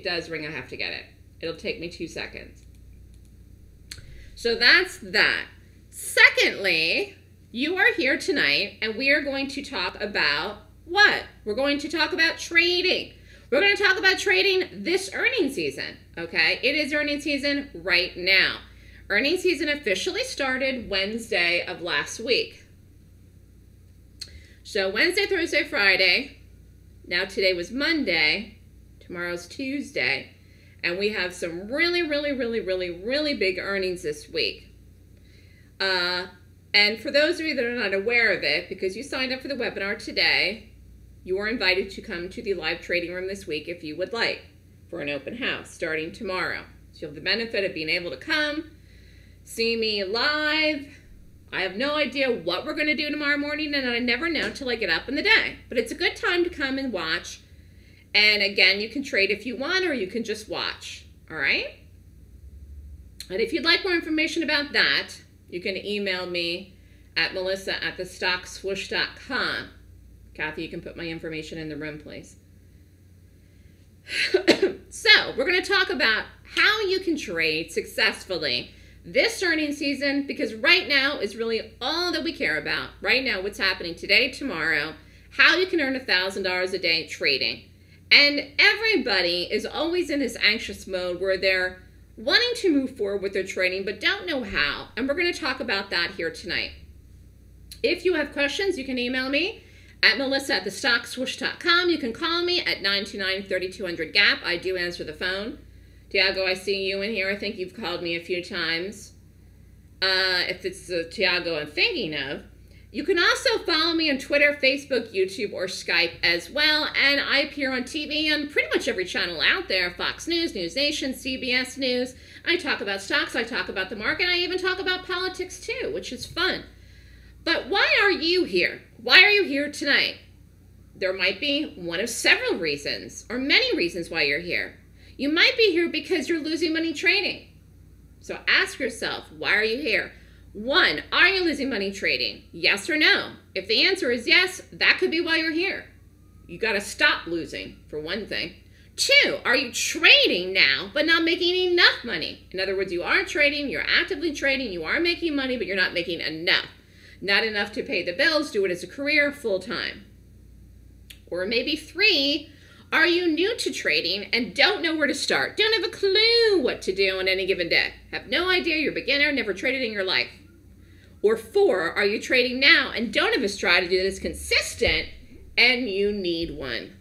it does ring, I have to get it. It'll take me 2 seconds. So that's that. Secondly, you are here tonight and we are going to talk about what? We're going to talk about trading. We're going to talk about trading this earnings season, okay? It is earnings season right now. Earnings season officially started Wednesday of last week. So Wednesday, Thursday, Friday. Now today was Monday. Tomorrow's Tuesday. And we have some really big earnings this week. And for those of you that are not aware of it, because you signed up for the webinar today, you are invited to come to the live trading room this week if you would like for an open house starting tomorrow. So you'll have the benefit of being able to come, see me live. I have no idea what we're going to do tomorrow morning, and I never know until I get up in the day. But it's a good time to come and watch. And again, you can trade if you want, or you can just watch, all right? And if you'd like more information about that, you can email me at melissa@thestockswoosh.com. Kathy, you can put my information in the room, please. So we're going to talk about how you can trade successfully this earnings season, because right now is really all that we care about. Right now, what's happening today, tomorrow, how you can earn $1,000 a day trading. And everybody is always in this anxious mode where they're wanting to move forward with their trading but don't know how. And we're going to talk about that here tonight. If you have questions, you can email me at melissa@thestockswoosh.com. You can call me at 929-3200-GAP. I do answer the phone. Tiago, I see you in here. I think you've called me a few times. If it's the Tiago I'm thinking of. You can also follow me on Twitter, Facebook, YouTube, or Skype as well. And I appear on TV on pretty much every channel out there. Fox News, News Nation, CBS News. I talk about stocks. I talk about the market. I even talk about politics too, which is fun. But why are you here? Why are you here tonight? There might be one of several reasons or many reasons why you're here. You might be here because you're losing money trading. So ask yourself, why are you here? One, are you losing money trading? Yes or no? If the answer is yes, that could be why you're here. You got to stop losing, for one thing. Two, are you trading now but not making enough money? In other words, you are trading, you're actively trading, you are making money, but you're not making enough. Not enough to pay the bills, do it as a career full time. Or maybe three, are you new to trading and don't know where to start? Don't have a clue what to do on any given day. Have no idea, you're a beginner, never traded in your life. Or four, are you trading now and don't have a strategy that is consistent and you need one,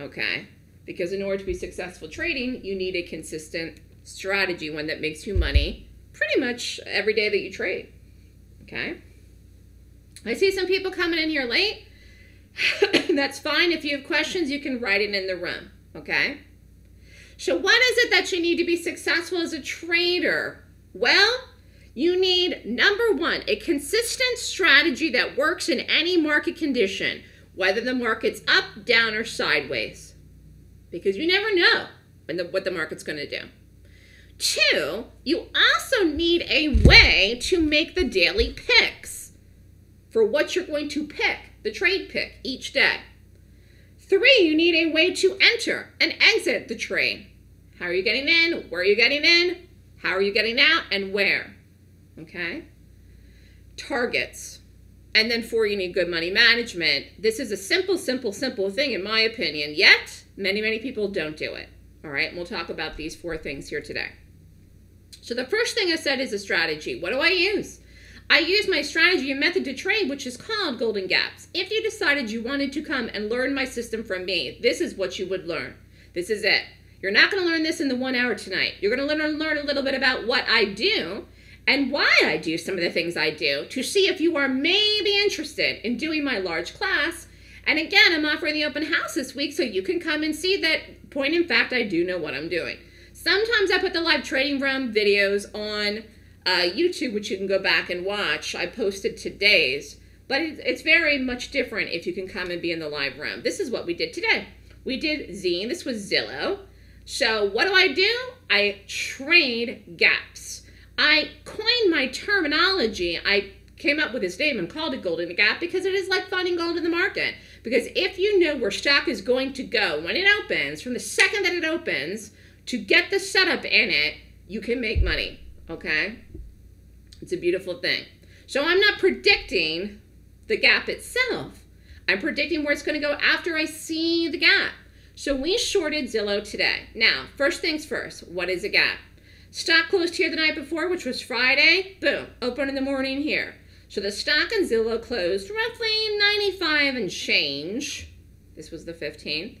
okay? Because in order to be successful trading, you need a consistent strategy, one that makes you money pretty much every day that you trade, okay? I see some people coming in here late. That's fine. If you have questions, you can write it in the room, okay? So what is it that you need to be successful as a trader? Well, you need, number one, a consistent strategy that works in any market condition, whether the market's up, down, or sideways, because you never know when what the market's going to do. Two, you also need a way to make the daily picks for what you're going to pick. The trade pick each day. Three, you need a way to enter and exit the trade. How are you getting in? Where are you getting in? How are you getting out and where? Okay. Targets. And then four, you need good money management. This is a simple thing in my opinion, yet many people don't do it. All right, and we'll talk about these four things here today. So the first thing I said is a strategy. What do I use? I use my strategy and method to trade, which is called Golden Gaps. If you decided you wanted to come and learn my system from me, this is what you would learn. This is it. You're not going to learn this in the 1 hour tonight. You're going to learn a little bit about what I do and why I do some of the things I do to see if you are maybe interested in doing my large class. And again, I'm offering the open house this week so you can come and see that point. In fact, I do know what I'm doing. Sometimes I put the live trading room videos on YouTube, which you can go back and watch. I posted today's, but it's very much different if you can come and be in the live room. This is what we did today. We did Zine. This was Zillow. So what do? I trade gaps. I coined my terminology. I came up with this name and called it Golden Gap because it is like finding gold in the market. Because if you know where stock is going to go when it opens, from the second that it opens, to get the setup in it, you can make money, okay? It's a beautiful thing. So I'm not predicting the gap itself. I'm predicting where it's going to go after I see the gap. So we shorted Zillow today. Now, first things first, what is a gap? Stock closed here the night before, which was Friday. Boom, open in the morning here. So the stock in Zillow closed roughly 95 and change. This was the 15th.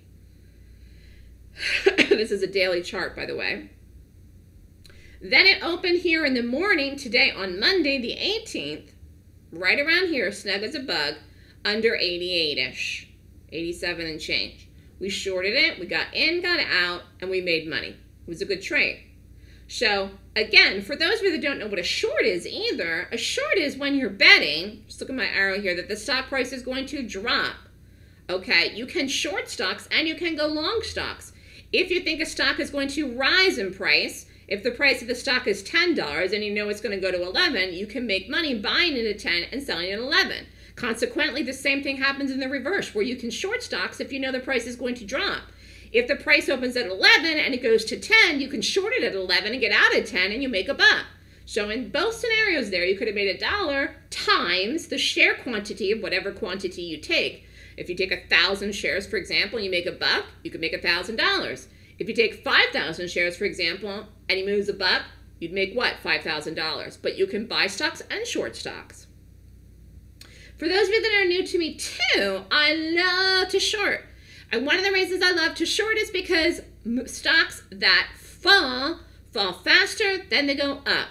This is a daily chart, by the way. Then it opened here in the morning today on Monday, the 18th, right around here, snug as a bug, under 88-ish, 87 and change. We shorted it, we got in, got out, and we made money. It was a good trade. So again, for those of you that don't know what a short is either, a short is when you're betting, just look at my arrow here, that the stock price is going to drop. Okay, you can short stocks and you can go long stocks. If you think a stock is going to rise in price, if the price of the stock is $10 and you know it's going to go to 11, you can make money buying it at 10 and selling it at 11. Consequently, the same thing happens in the reverse, where you can short stocks if you know the price is going to drop. If the price opens at 11 and it goes to 10, you can short it at 11 and get out at 10 and you make a buck. So in both scenarios there, you could have made $1 times the share quantity of whatever quantity you take. If you take 1,000 shares, for example, and you make a buck, you could make $1,000. If you take 5,000 shares, for example, and he moves a buck, you'd make what? $5,000. But you can buy stocks and short stocks. For those of you that are new to me too, I love to short. And one of the reasons I love to short is because stocks that fall faster than they go up.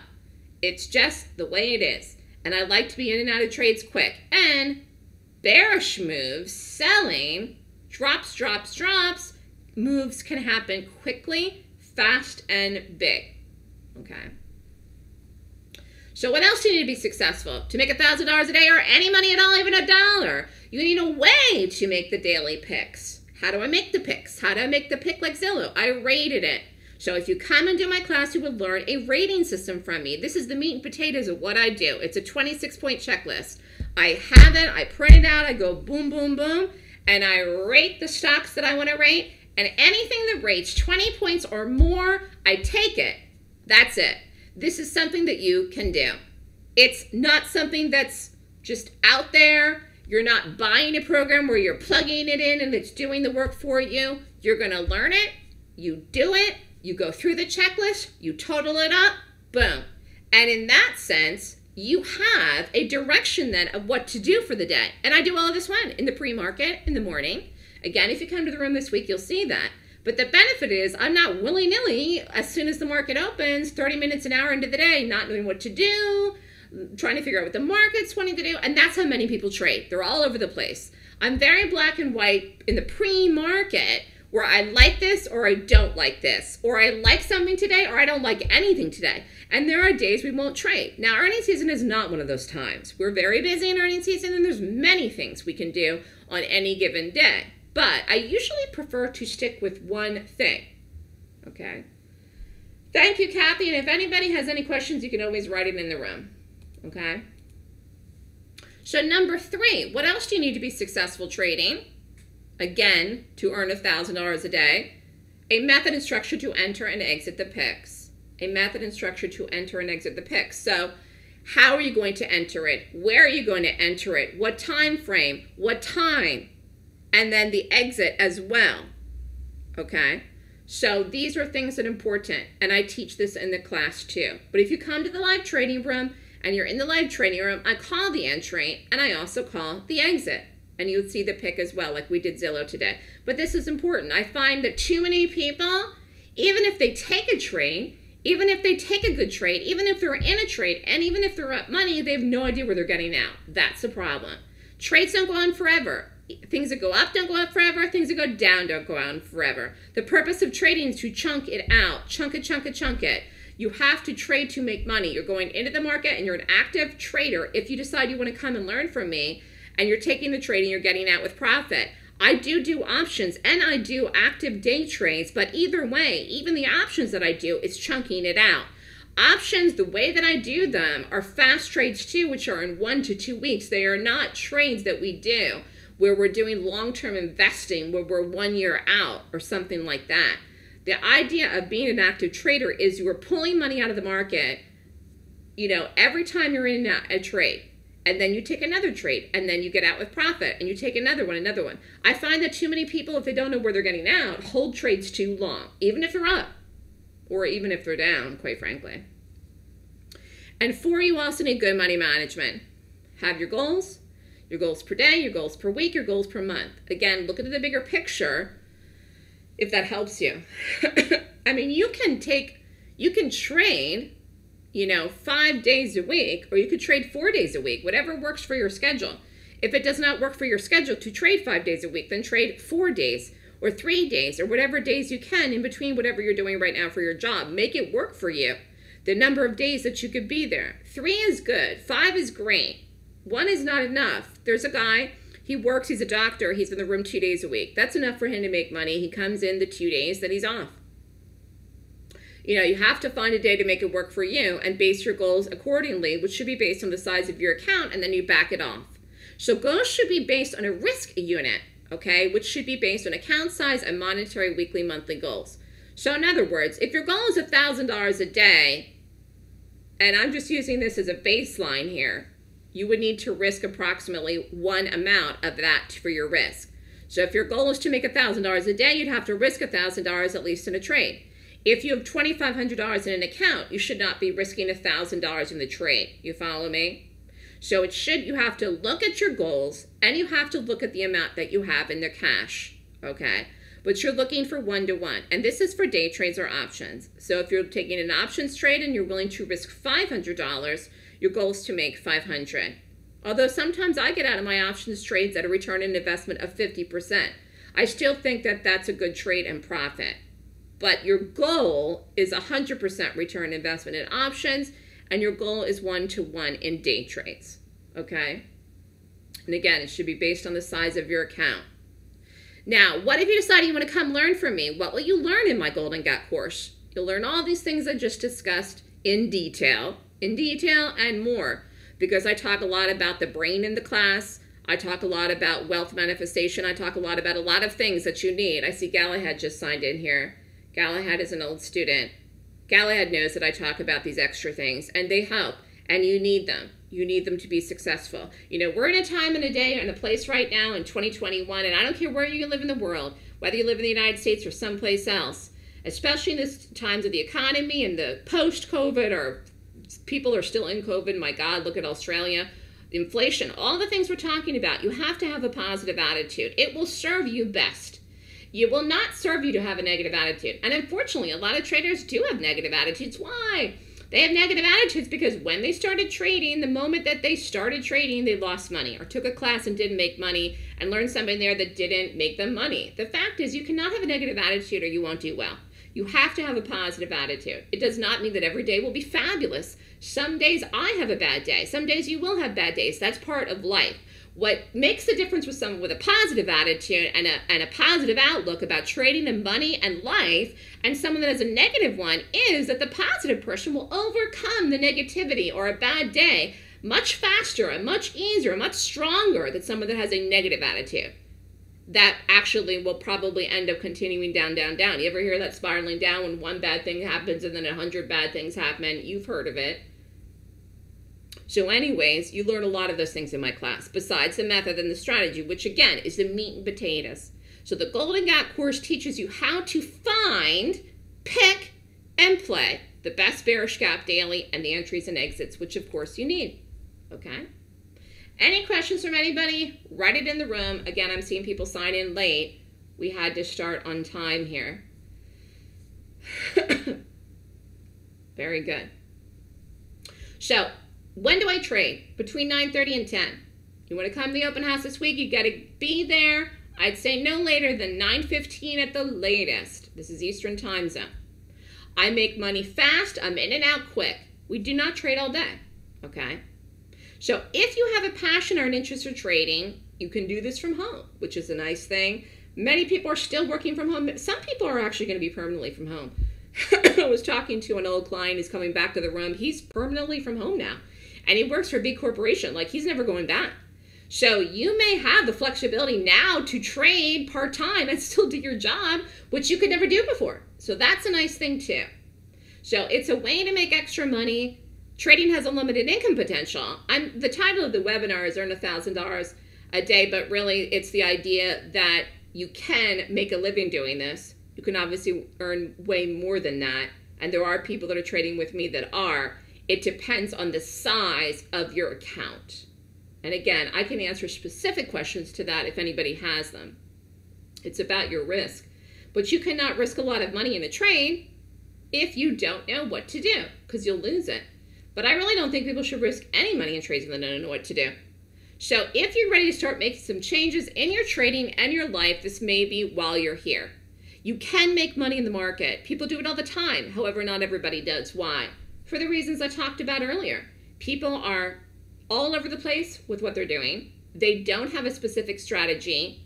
It's just the way it is. And I like to be in and out of trades quick. And bearish moves, selling, drops, moves can happen quickly, fast, and big, okay? So what else do you need to be successful? To make $1,000 a day or any money at all, even $1, you need a way to make the daily picks. How do I make the picks? How do I make the pick like Zillow? I rated it. So if you come and do my class, you would learn a rating system from me. This is the meat and potatoes of what I do. It's a 26-point checklist. I have it, I print it out, I go boom, boom, boom, and I rate the stocks that I want to rate. And anything that rates 20 points or more, I take it. That's it. This is something that you can do. It's not something that's just out there. You're not buying a program where you're plugging it in and it's doing the work for you. You're going to learn it. You do it. You go through the checklist. You total it up. Boom. And in that sense, you have a direction then of what to do for the day. And I do all of this one in the pre-market in the morning. Again, if you come to the room this week, you'll see that. But the benefit is I'm not willy-nilly, as soon as the market opens, 30 minutes, an hour into the day, not knowing what to do, trying to figure out what the market's wanting to do, and that's how many people trade. They're all over the place. I'm very black and white in the pre-market where I like this or I don't like this, or I like something today or I don't like anything today. And there are days we won't trade. Now, earnings season is not one of those times. We're very busy in earnings season, and there's many things we can do on any given day. But I usually prefer to stick with one thing, okay? Thank you, Kathy. And if anybody has any questions, you can always write it in the room, okay? So number three, what else do you need to be successful trading? Again, to earn $1,000 a day, a method and structure to enter and exit the picks. A method and structure to enter and exit the picks. So how are you going to enter it? Where are you going to enter it? What time frame? What time? And then the exit as well, okay? So these are things that are important, and I teach this in the class too. But if you come to the live trading room and you're in the live trading room, I call the entry and I also call the exit. And you'll see the pick as well, like we did Zillow today. But this is important. I find that too many people, even if they take a trade, even if they take a good trade, even if they're in a trade, and even if they're up money, they have no idea where they're getting out. That's the problem. Trades don't go on forever. Things that go up don't go up forever. Things that go down don't go on forever. The purpose of trading is to chunk it out. Chunk it. You have to trade to make money. You're going into the market and you're an active trader. If you decide you want to come and learn from me and you're taking the trade and you're getting out with profit. I do options and I do active day trades, but either way, even the options that I do is chunking it out. Options, the way that I do them, are fast trades too, which are in 1 to 2 weeks. They are not trades that we do where we're doing long-term investing, where we're 1 year out or something like that. The idea of being an active trader is you're pulling money out of the market, you know, every time you're in a trade, and then you take another trade, and then you get out with profit, and you take another one, another one. I find that too many people, if they don't know where they're getting out, hold trades too long, even if they're up or even if they're down, quite frankly. And for you also need good money management. Have your goals per day, your goals per week, your goals per month. Again, look at the bigger picture if that helps you. I mean, you can train, you know, 5 days a week, or you could trade 4 days a week, whatever works for your schedule. If it does not work for your schedule to trade 5 days a week, then trade 4 days or 3 days or whatever days you can in between whatever you're doing right now for your job. Make it work for you. The number of days that you could be there. 3 is good. 5 is great. 1 is not enough. There's a guy, he works, he's a doctor, he's in the room 2 days a week. That's enough for him to make money. He comes in the 2 days that he's off. You know, you have to find a day to make it work for you and base your goals accordingly, which should be based on the size of your account, and then you back it off. So goals should be based on a risk unit, okay, which should be based on account size and monetary weekly, monthly goals. So in other words, if your goal is $1,000 a day, and I'm just using this as a baseline here, you would need to risk approximately one amount of that for your risk. So if your goal is to make $1,000 a day, you'd have to risk $1,000 at least in a trade. If you have $2,500 in an account, you should not be risking $1,000 in the trade. You follow me? So it should, you have to look at your goals, and you have to look at the amount that you have in the cash, okay? But you're looking for one-to-one, and this is for day trades or options. So if you're taking an options trade and you're willing to risk $500, your goal is to make $500. Although sometimes I get out of my options trades at a return on investment of 50%. I still think that that's a good trade and profit. But your goal is 100% return on investment in options, and your goal is one-to-one in day trades, okay? And again, it should be based on the size of your account. Now, what if you decide you want to come learn from me? What will you learn in my Golden Gap course? You'll learn all these things I just discussed in detail and more, because I talk a lot about the brain in the class. I talk a lot about wealth manifestation. I talk a lot about a lot of things that you need. I see Galahad just signed in here. Galahad is an old student. Galahad knows that I talk about these extra things, and they help, and you need them. You need them to be successful. You know, we're in a time and a day and a place right now in 2021, and I don't care where you live in the world, whether you live in the United States or someplace else, especially in this times of the economy and the post-COVID, or people are still in COVID. My God, look at Australia. Inflation, all the things we're talking about, you have to have a positive attitude. It will serve you best. It will not serve you to have a negative attitude. And unfortunately, a lot of traders do have negative attitudes. Why? They have negative attitudes because when they started trading, the moment that they started trading, they lost money or took a class and didn't make money and learned something there that didn't make them money. The fact is, you cannot have a negative attitude or you won't do well. You have to have a positive attitude. It does not mean that every day will be fabulous. Some days I have a bad day. Some days you will have bad days. That's part of life. What makes the difference with someone with a positive attitude and a positive outlook about trading and money and life, and someone that has a negative one, is that the positive person will overcome the negativity or a bad day much faster and much easier and much stronger than someone that has a negative attitude. That actually will probably end up continuing down, down, down. You ever hear that spiraling down when one bad thing happens and then 100 bad things happen? You've heard of it. So anyways, you learn a lot of those things in my class, besides the method and the strategy, which again is the meat and potatoes. So the Golden Gap course teaches you how to find, pick, and play the best bearish gap daily and the entries and exits, which of course you need, okay? Any questions from anybody? Write it in the room. Again, I'm seeing people sign in late. We had to start on time here. Very good. So when do I trade? Between 9:30 and 10. You want to come to the open house this week? You got to be there. I'd say no later than 9:15 at the latest. This is Eastern time zone. I make money fast. I'm in and out quick. We do not trade all day, okay? So if you have a passion or an interest for trading, you can do this from home, which is a nice thing. Many people are still working from home. Some people are actually going to be permanently from home. I was talking to an old client who's coming back to the room. He's permanently from home now, and he works for a big corporation. Like, he's never going back. So you may have the flexibility now to trade part-time and still do your job, which you could never do before. So that's a nice thing too. So it's a way to make extra money. Trading has unlimited income potential. The title of the webinar is Earn $1,000 a Day, but really it's the idea that you can make a living doing this. You can obviously earn way more than that. And there are people that are trading with me that are. It depends on the size of your account. And again, I can answer specific questions to that if anybody has them. It's about your risk. But you cannot risk a lot of money in a trade if you don't know what to do, because you'll lose it. But I really don't think people should risk any money in trades if they don't know what to do. So if you're ready to start making some changes in your trading and your life, this may be while you're here. You can make money in the market. People do it all the time. However, not everybody does. Why? For the reasons I talked about earlier. People are all over the place with what they're doing. They don't have a specific strategy.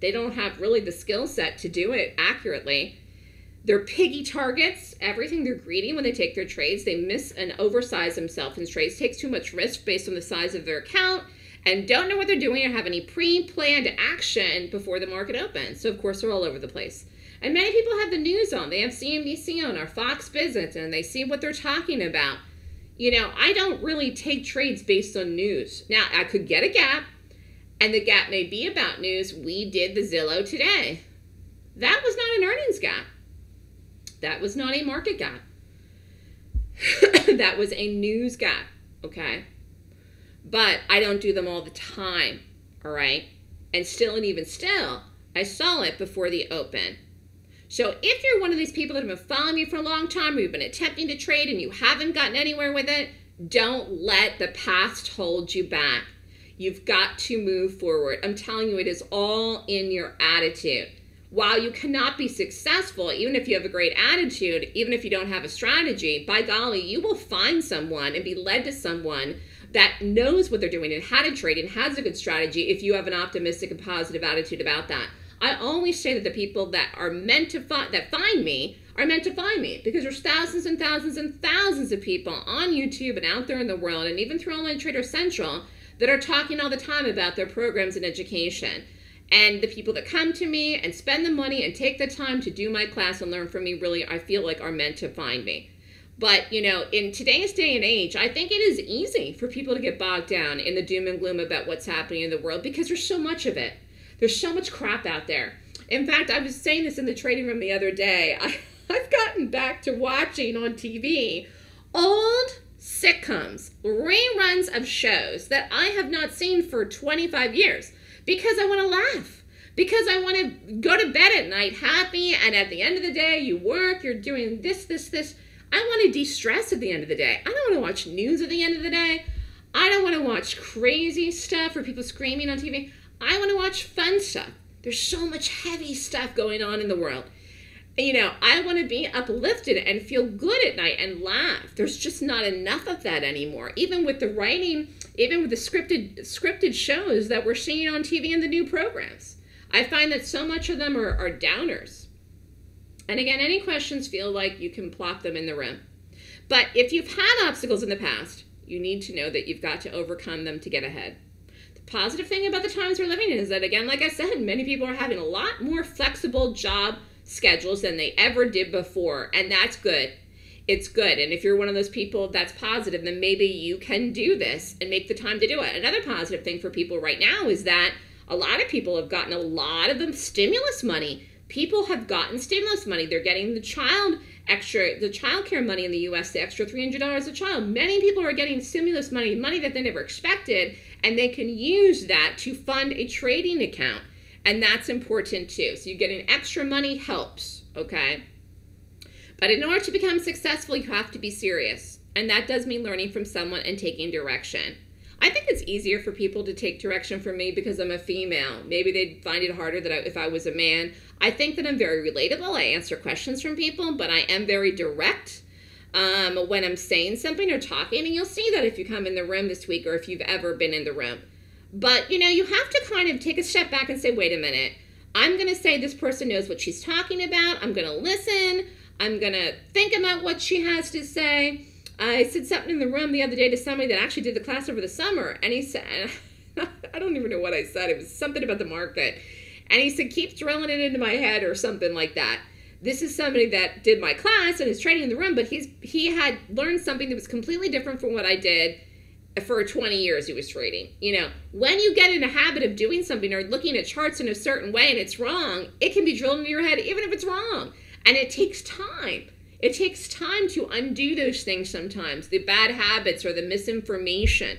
They don't have really the skill set to do it accurately. They're piggy targets, everything. They're greedy when they take their trades. They miss and oversize themselves in trades, takes too much risk based on the size of their account, and don't know what they're doing or have any pre-planned action before the market opens. So of course they're all over the place. And many people have the news on. They have CNBC on or Fox Business and they see what they're talking about. You know, I don't really take trades based on news. Now I could get a gap and the gap may be about news. We did the Zillow today. That was not an earnings gap. That was not a market gap. That was a news gap, okay? But I don't do them all the time, all right? And still, and even still, I saw it before the open. So if you're one of these people that have been following me for a long time, or you've been attempting to trade and you haven't gotten anywhere with it, don't let the past hold you back. You've got to move forward. I'm telling you, it is all in your attitude. While you cannot be successful, even if you have a great attitude, even if you don't have a strategy, by golly, you will find someone and be led to someone that knows what they're doing and how to trade and has a good strategy if you have an optimistic and positive attitude about that. I always say that the people that are meant to find me are meant to find me, because there's thousands and thousands and thousands of people on YouTube and out there in the world and even through Online Trader Central that are talking all the time about their programs and education. And the people that come to me and spend the money and take the time to do my class and learn from me really, I feel like, are meant to find me. But, you know, in today's day and age, I think it is easy for people to get bogged down in the doom and gloom about what's happening in the world because there's so much of it. There's so much crap out there. In fact, I was saying this in the trading room the other day. I've gotten back to watching on TV old sitcoms, reruns of shows that I have not seen for 25 years. Because I want to laugh, because I want to go to bed at night happy, and at the end of the day, you work, you're doing this, this, this. I want to de-stress at the end of the day. I don't want to watch news at the end of the day. I don't want to watch crazy stuff or people screaming on TV. I want to watch fun stuff. There's so much heavy stuff going on in the world. You know, I want to be uplifted and feel good at night and laugh. There's just not enough of that anymore. Even with the writing, even with the scripted shows that we're seeing on TV and the new programs, I find that so much of them are downers. And again, any questions, feel like you can plop them in the room. But if you've had obstacles in the past, you need to know that you've got to overcome them to get ahead. Positive thing about the times we're living in is that, again, like I said, many people are having a lot more flexible job schedules than they ever did before, and that's good. It's good. And if you're one of those people that's positive, then maybe you can do this and make the time to do it. Another positive thing for people right now is that a lot of people have gotten a lot of them stimulus money. People have gotten stimulus money. They're getting the child care money in the U.S., the extra $300 a child. Many people are getting stimulus money, money that they never expected, and they can use that to fund a trading account. And that's important too. So you getting extra money helps, okay? But in order to become successful, you have to be serious. And that does mean learning from someone and taking direction. I think it's easier for people to take direction from me because I'm a female. Maybe they'd find it harder if I was a man. I think that I'm very relatable. I answer questions from people, but I am very direct when I'm saying something or talking. And you'll see that if you come in the room this week or if you've ever been in the room. But, you know, you have to kind of take a step back and say, wait a minute. I'm going to say this person knows what she's talking about. I'm going to listen. I'm going to think about what she has to say. I said something in the room the other day to somebody that actually did the class over the summer, and he said, I don't even know what I said. It was something about the market. And he said, keep drilling it into my head or something like that. This is somebody that did my class and is trading in the room, but he had learned something that was completely different from what I did for 20 years he was trading. You know, when you get in a habit of doing something or looking at charts in a certain way and it's wrong, it can be drilled into your head even if it's wrong. And it takes time. It takes time to undo those things sometimes, the bad habits or the misinformation.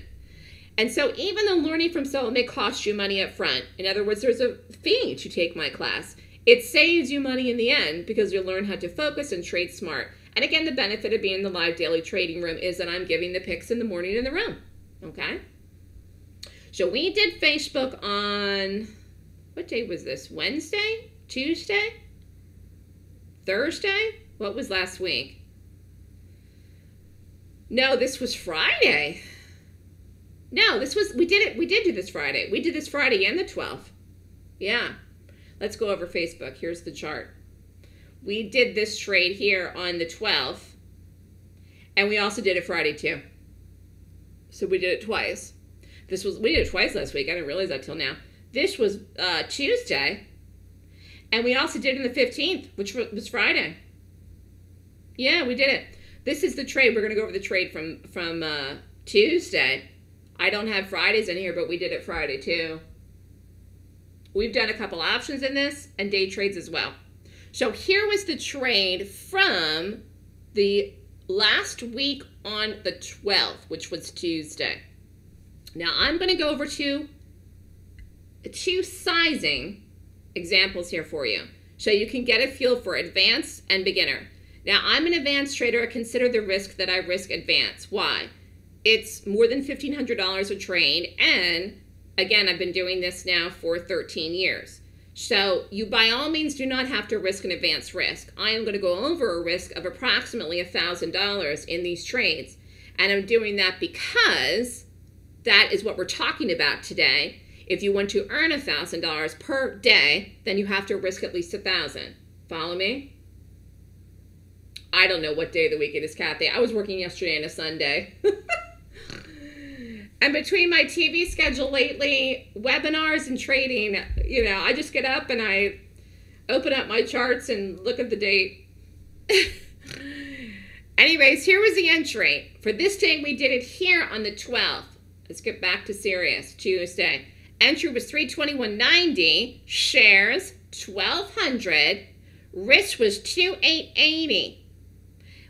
And so even though learning from someone may cost you money up front, in other words, there's a fee to take my class, it saves you money in the end because you'll learn how to focus and trade smart. And again, the benefit of being in the live daily trading room is that I'm giving the picks in the morning in the room, okay? So we did Facebook on, what day was this? Wednesday? Tuesday? Thursday? What was last week? No, this was Friday. No, this was, we did do this Friday. We did this Friday and the 12th. Yeah. Let's go over Facebook. Here's the chart. We did this trade here on the 12th, and we also did it Friday too. So we did it twice. This was, we did it twice last week. I didn't realize that till now. This was Tuesday, and we also did it on the 15th, which was Friday. Yeah, we did it. This is the trade. We're going to go over the trade from Tuesday. I don't have Fridays in here, but we did it Friday too. We've done a couple options in this and day trades as well. So here was the trade from the last week on the 12th, which was Tuesday. Now I'm going to go over two sizing examples here for you so you can get a feel for advanced and beginner. Now I'm an advanced trader. I consider the risk that I risk advanced. Why? It's more than $1,500 a trade, and again, I've been doing this now for 13 years. So you by all means do not have to risk an advanced risk. I am going to go over a risk of approximately $1,000 in these trades. And I'm doing that because that is what we're talking about today. If you want to earn $1,000 per day, then you have to risk at least $1,000. Follow me? I don't know what day of the week it is, Kathy. I was working yesterday on a Sunday. And between my TV schedule lately, webinars and trading, you know, I just get up and I open up my charts and look at the date. Anyways, here was the entry. For this day, we did it here on the 12th. Let's get back to Sirius, Tuesday. Entry was 321.90, shares 1,200, risk was 2,880.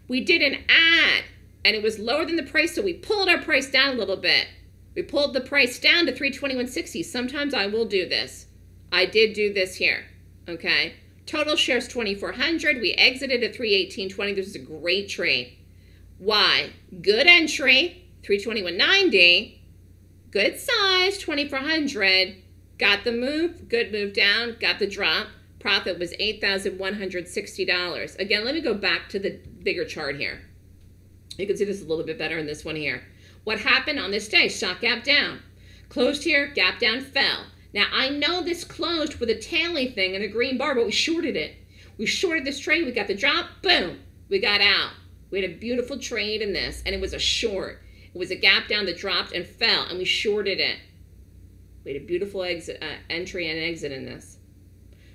We did an ad, and it was lower than the price, so we pulled our price down a little bit. We pulled the price down to 321.60. Sometimes I will do this. I did do this here, okay? Total shares 2,400. We exited at 318.20. This is a great trade. Why? Good entry, 321.90. Good size, 2,400. Got the move, good move down, got the drop. Profit was $8,160. Again, let me go back to the bigger chart here. You can see this a little bit better in this one here. What happened on this day? Shot gap down. Closed here, gap down, fell. Now, I know this closed with a tailing thing and a green bar, but we shorted it. We shorted this trade. We got the drop. Boom. We got out. We had a beautiful trade in this, and it was a short. It was a gap down that dropped and fell, and we shorted it. We had a beautiful exit, entry and exit in this.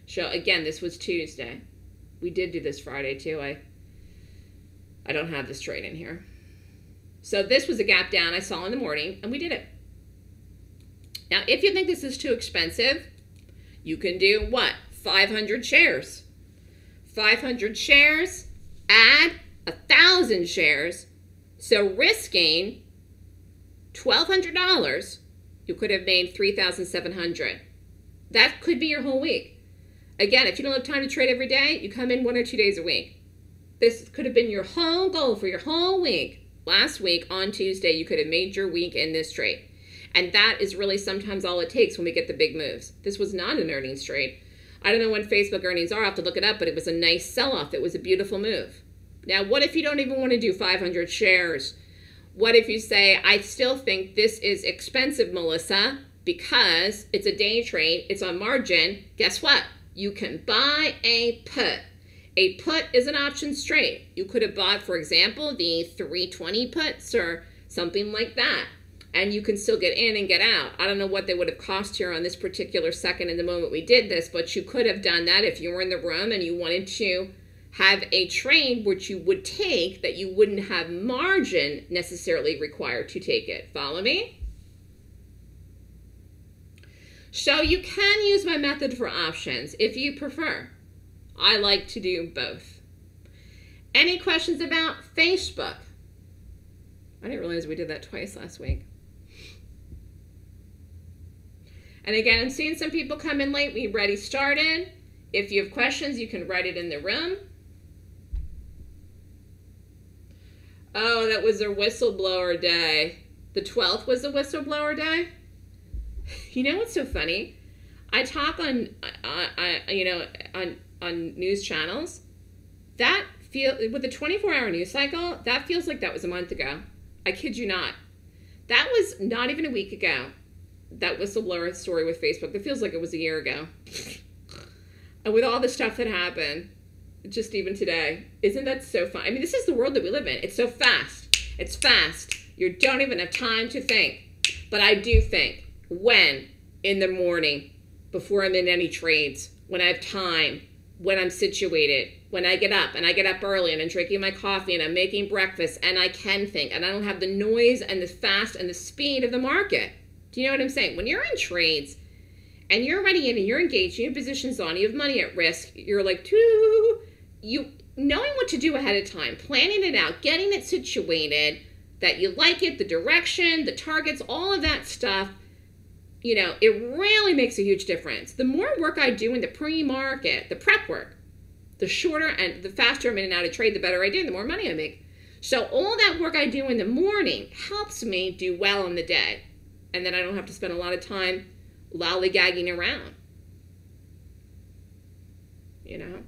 So, again, this was Tuesday. We did do this Friday, too. I don't have this trade in here. So this was a gap down I saw in the morning, and we did it. Now, if you think this is too expensive, you can do what? 500 shares. 500 shares, add 1,000 shares. So risking $1,200, you could have made $3,700. That could be your whole week. Again, if you don't have time to trade every day, you come in 1 or 2 days a week. This could have been your whole goal for your whole week. Last week on Tuesday, you could have made your week in this trade. And that is really sometimes all it takes when we get the big moves. This was not an earnings trade. I don't know when Facebook earnings are. I'll have to look it up, but it was a nice sell-off. It was a beautiful move. Now, what if you don't even want to do 500 shares? What if you say, I still think this is expensive, Melissa, because it's a day trade. It's on margin. Guess what? You can buy a put. A put is an options trade. You could have bought, for example, the 320 puts or something like that. and you can still get in and get out. I don't know what they would have cost here on this particular second in the moment we did this, but you could have done that if you were in the room and you wanted to have a train which you would take that you wouldn't have margin necessarily required to take it. Follow me? So you can use my method for options if you prefer. I like to do both. Any questions about Facebook? I didn't realize we did that twice last week. And again, I'm seeing some people come in late. We already started. If you have questions, you can write it in the room. Oh, that was their whistleblower day. The 12th was the whistleblower day. You know what's so funny? I talk on, on news channels. That feels, with the 24-hour news cycle, that feels like that was a month ago. I kid you not. That was not even a week ago. That whistleblower story with Facebook, it feels like it was a year ago. And with all the stuff that happened, just even today, isn't that so fun? I mean, this is the world that we live in. It's so fast. It's fast. You don't even have time to think. But I do think, when? In the morning, before I'm in any trades, when I have time, when I'm situated, when I get up, and I get up early, and I'm drinking my coffee, and I'm making breakfast, and I can think, and I don't have the noise and the fast and the speed of the market. Do you know what I'm saying? When you're in trades, and you're already in, and you're engaged, you have positions on, you have money at risk, you're like, knowing what to do ahead of time, planning it out, getting it situated, that you like it, the direction, the targets, all of that stuff, you know, it really makes a huge difference. The more work I do in the pre-market, the prep work, the shorter and the faster I'm in and out of trade, the better I do, the more money I make. So all that work I do in the morning helps me do well in the day. And then I don't have to spend a lot of time lollygagging around, you know.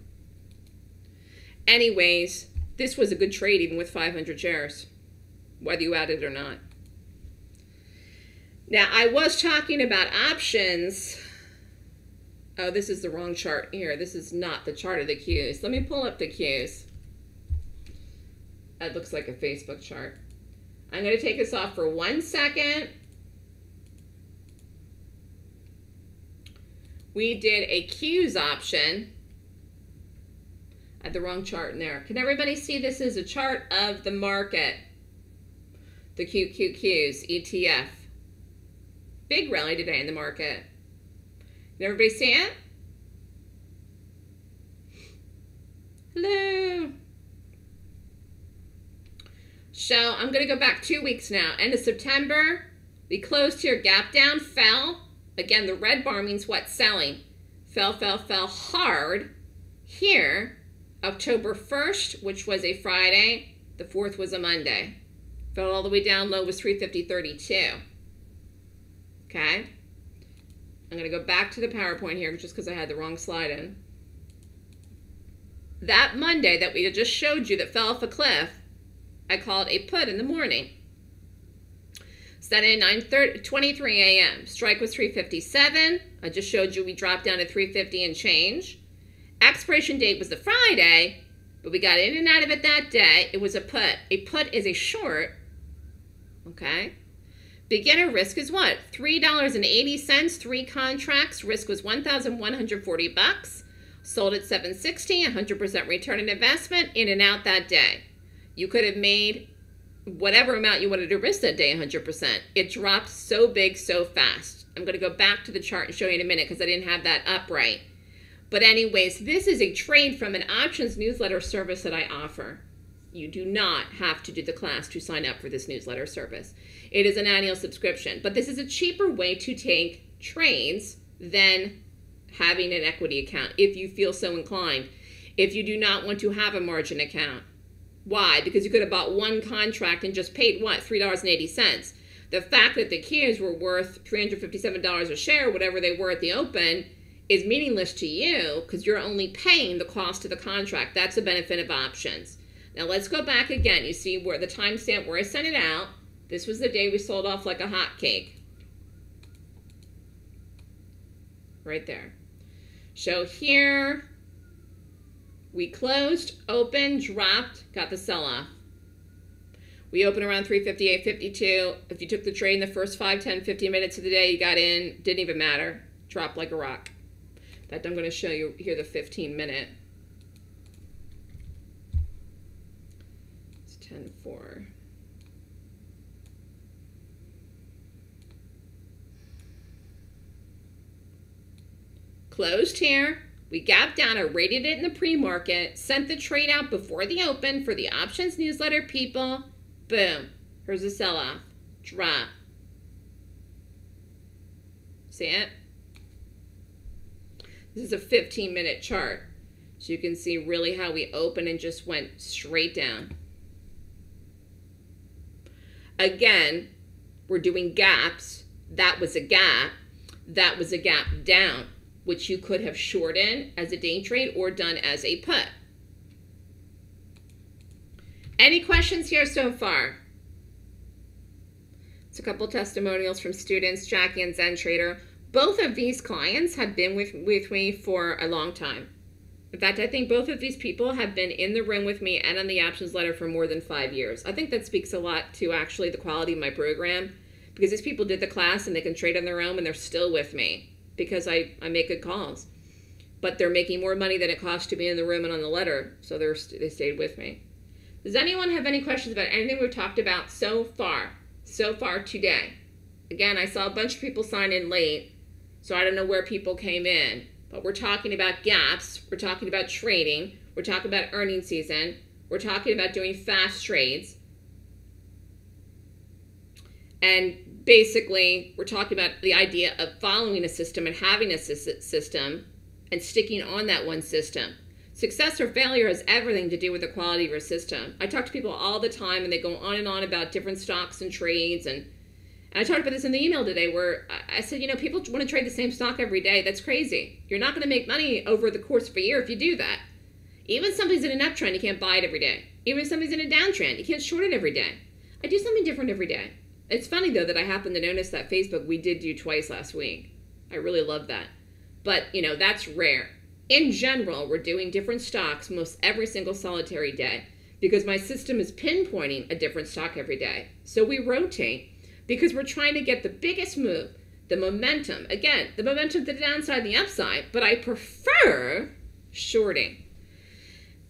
Anyways, this was a good trade even with 500 shares, whether you add it or not. Now, I was talking about options. Oh, this is the wrong chart here. This is not the chart of the Qs. Let me pull up the Qs. That looks like a Facebook chart. I'm going to take this off for 1 second. We did a Qs option. I had the wrong chart in there. Can everybody see this is a chart of the market? The QQQs, ETF. Big rally today in the market. Did everybody see it? Hello. So I'm going to go back 2 weeks now. End of September, we closed here. Gap down, fell. Again, the red bar means what? Selling. Fell hard here. October 1st, which was a Friday. The 4th was a Monday. Fell all the way down. Low was 350.32. Okay, I'm going to go back to the PowerPoint here just because I had the wrong slide in. That Monday that we just showed you that fell off a cliff, I called a put in the morning. Set in 9:23 a.m. Strike was 357. I just showed you we dropped down to 350 and change. Expiration date was the Friday, but we got in and out of it that day. It was a put. A put is a short, okay? Beginner risk is what? $3.80, 3 contracts. Risk was $1,140. Sold at $760, 100% return on investment, in and out that day. You could have made whatever amount you wanted to risk that day 100%. It dropped so big so fast. I'm going to go back to the chart and show you in a minute because I didn't have that upright. But anyways, this is a trade from an options newsletter service that I offer. You do not have to do the class to sign up for this newsletter service. It is an annual subscription, but this is a cheaper way to take trades than having an equity account if you feel so inclined. If you do not want to have a margin account. Why? Because you could have bought 1 contract and just paid what? $3.80. The fact that the Qs were worth $357 a share, whatever they were at the open, is meaningless to you because you're only paying the cost of the contract. That's the benefit of options. Now let's go back again. You see where the timestamp where I sent it out. This was the day we sold off like a hot cake. Right there. So here we closed, opened, dropped, got the sell off. We open around 358.52. If you took the trade in the first 5, 10, 15 minutes of the day, you got in, didn't even matter. Dropped like a rock. In fact, I'm going to show you here the 15-minute. It's 10.4. Closed here. We gapped down. I rated it in the pre-market. Sent the trade out before the open for the options newsletter people. Boom. Here's a sell-off. Drop. See it? This is a 15-minute chart. So you can see really how we opened and just went straight down. Again, we're doing gaps. That was a gap. That was a gap down, which you could have shorted as a day trade or done as a put. Any questions here so far? It's a couple testimonials from students, Jackie and Zen Trader. Both of these clients have been with me for a long time. In fact, I think both of these people have been in the room with me and on the options letter for more than 5 years. I think that speaks a lot to actually the quality of my program, because these people did the class and they can trade on their own and they're still with me, because I make good calls, but they're making more money than it costs to be in the room and on the letter, so they stayed with me. Does anyone have any questions about anything we've talked about so far today? Again, I saw a bunch of people sign in late, so I don't know where people came in, but we're talking about gaps, we're talking about trading, we're talking about earnings season, we're talking about doing fast trades, and basically, we're talking about the idea of following a system and having a system and sticking on that one system. Success or failure has everything to do with the quality of your system. I talk to people all the time and they go on and on about different stocks and trades. And I talked about this in the email today where I said, you know, people want to trade the same stock every day. That's crazy. You're not going to make money over the course of a year if you do that. Even if something's in an uptrend, you can't buy it every day. Even if something's in a downtrend, you can't short it every day. I do something different every day. It's funny, though, that I happened to notice that Facebook we did do twice last week. I really love that. But, you know, that's rare. In general, we're doing different stocks most every single solitary day because my system is pinpointing a different stock every day. So we rotate because we're trying to get the biggest move, the momentum. Again, the momentum to the downside and the upside, but I prefer shorting.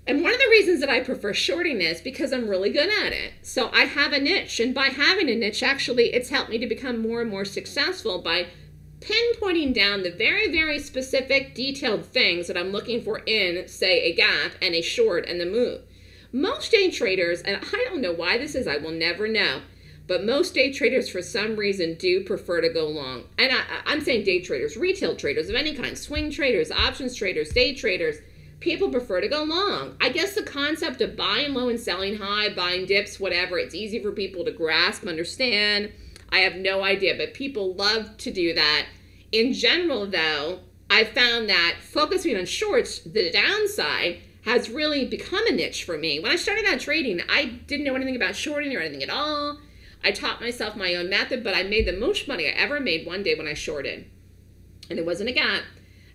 And one of the reasons that I prefer shorting is because I'm really good at it. So I have a niche, and by having a niche, actually, it's helped me to become more and more successful by pinpointing down the very, very specific, detailed things that I'm looking for in, say, a gap and a short and the move. Most day traders, and I don't know why this is, I will never know, but most day traders for some reason do prefer to go long. And I'm saying day traders, retail traders of any kind, swing traders, options traders, day traders. People prefer to go long. I guess the concept of buying low and selling high, buying dips, whatever, it's easy for people to grasp, understand. I have no idea, but people love to do that. In general, though, I found that focusing on shorts, the downside, has really become a niche for me. When I started out trading, I didn't know anything about shorting or anything at all. I taught myself my own method, but I made the most money I ever made one day when I shorted. And it wasn't a gap.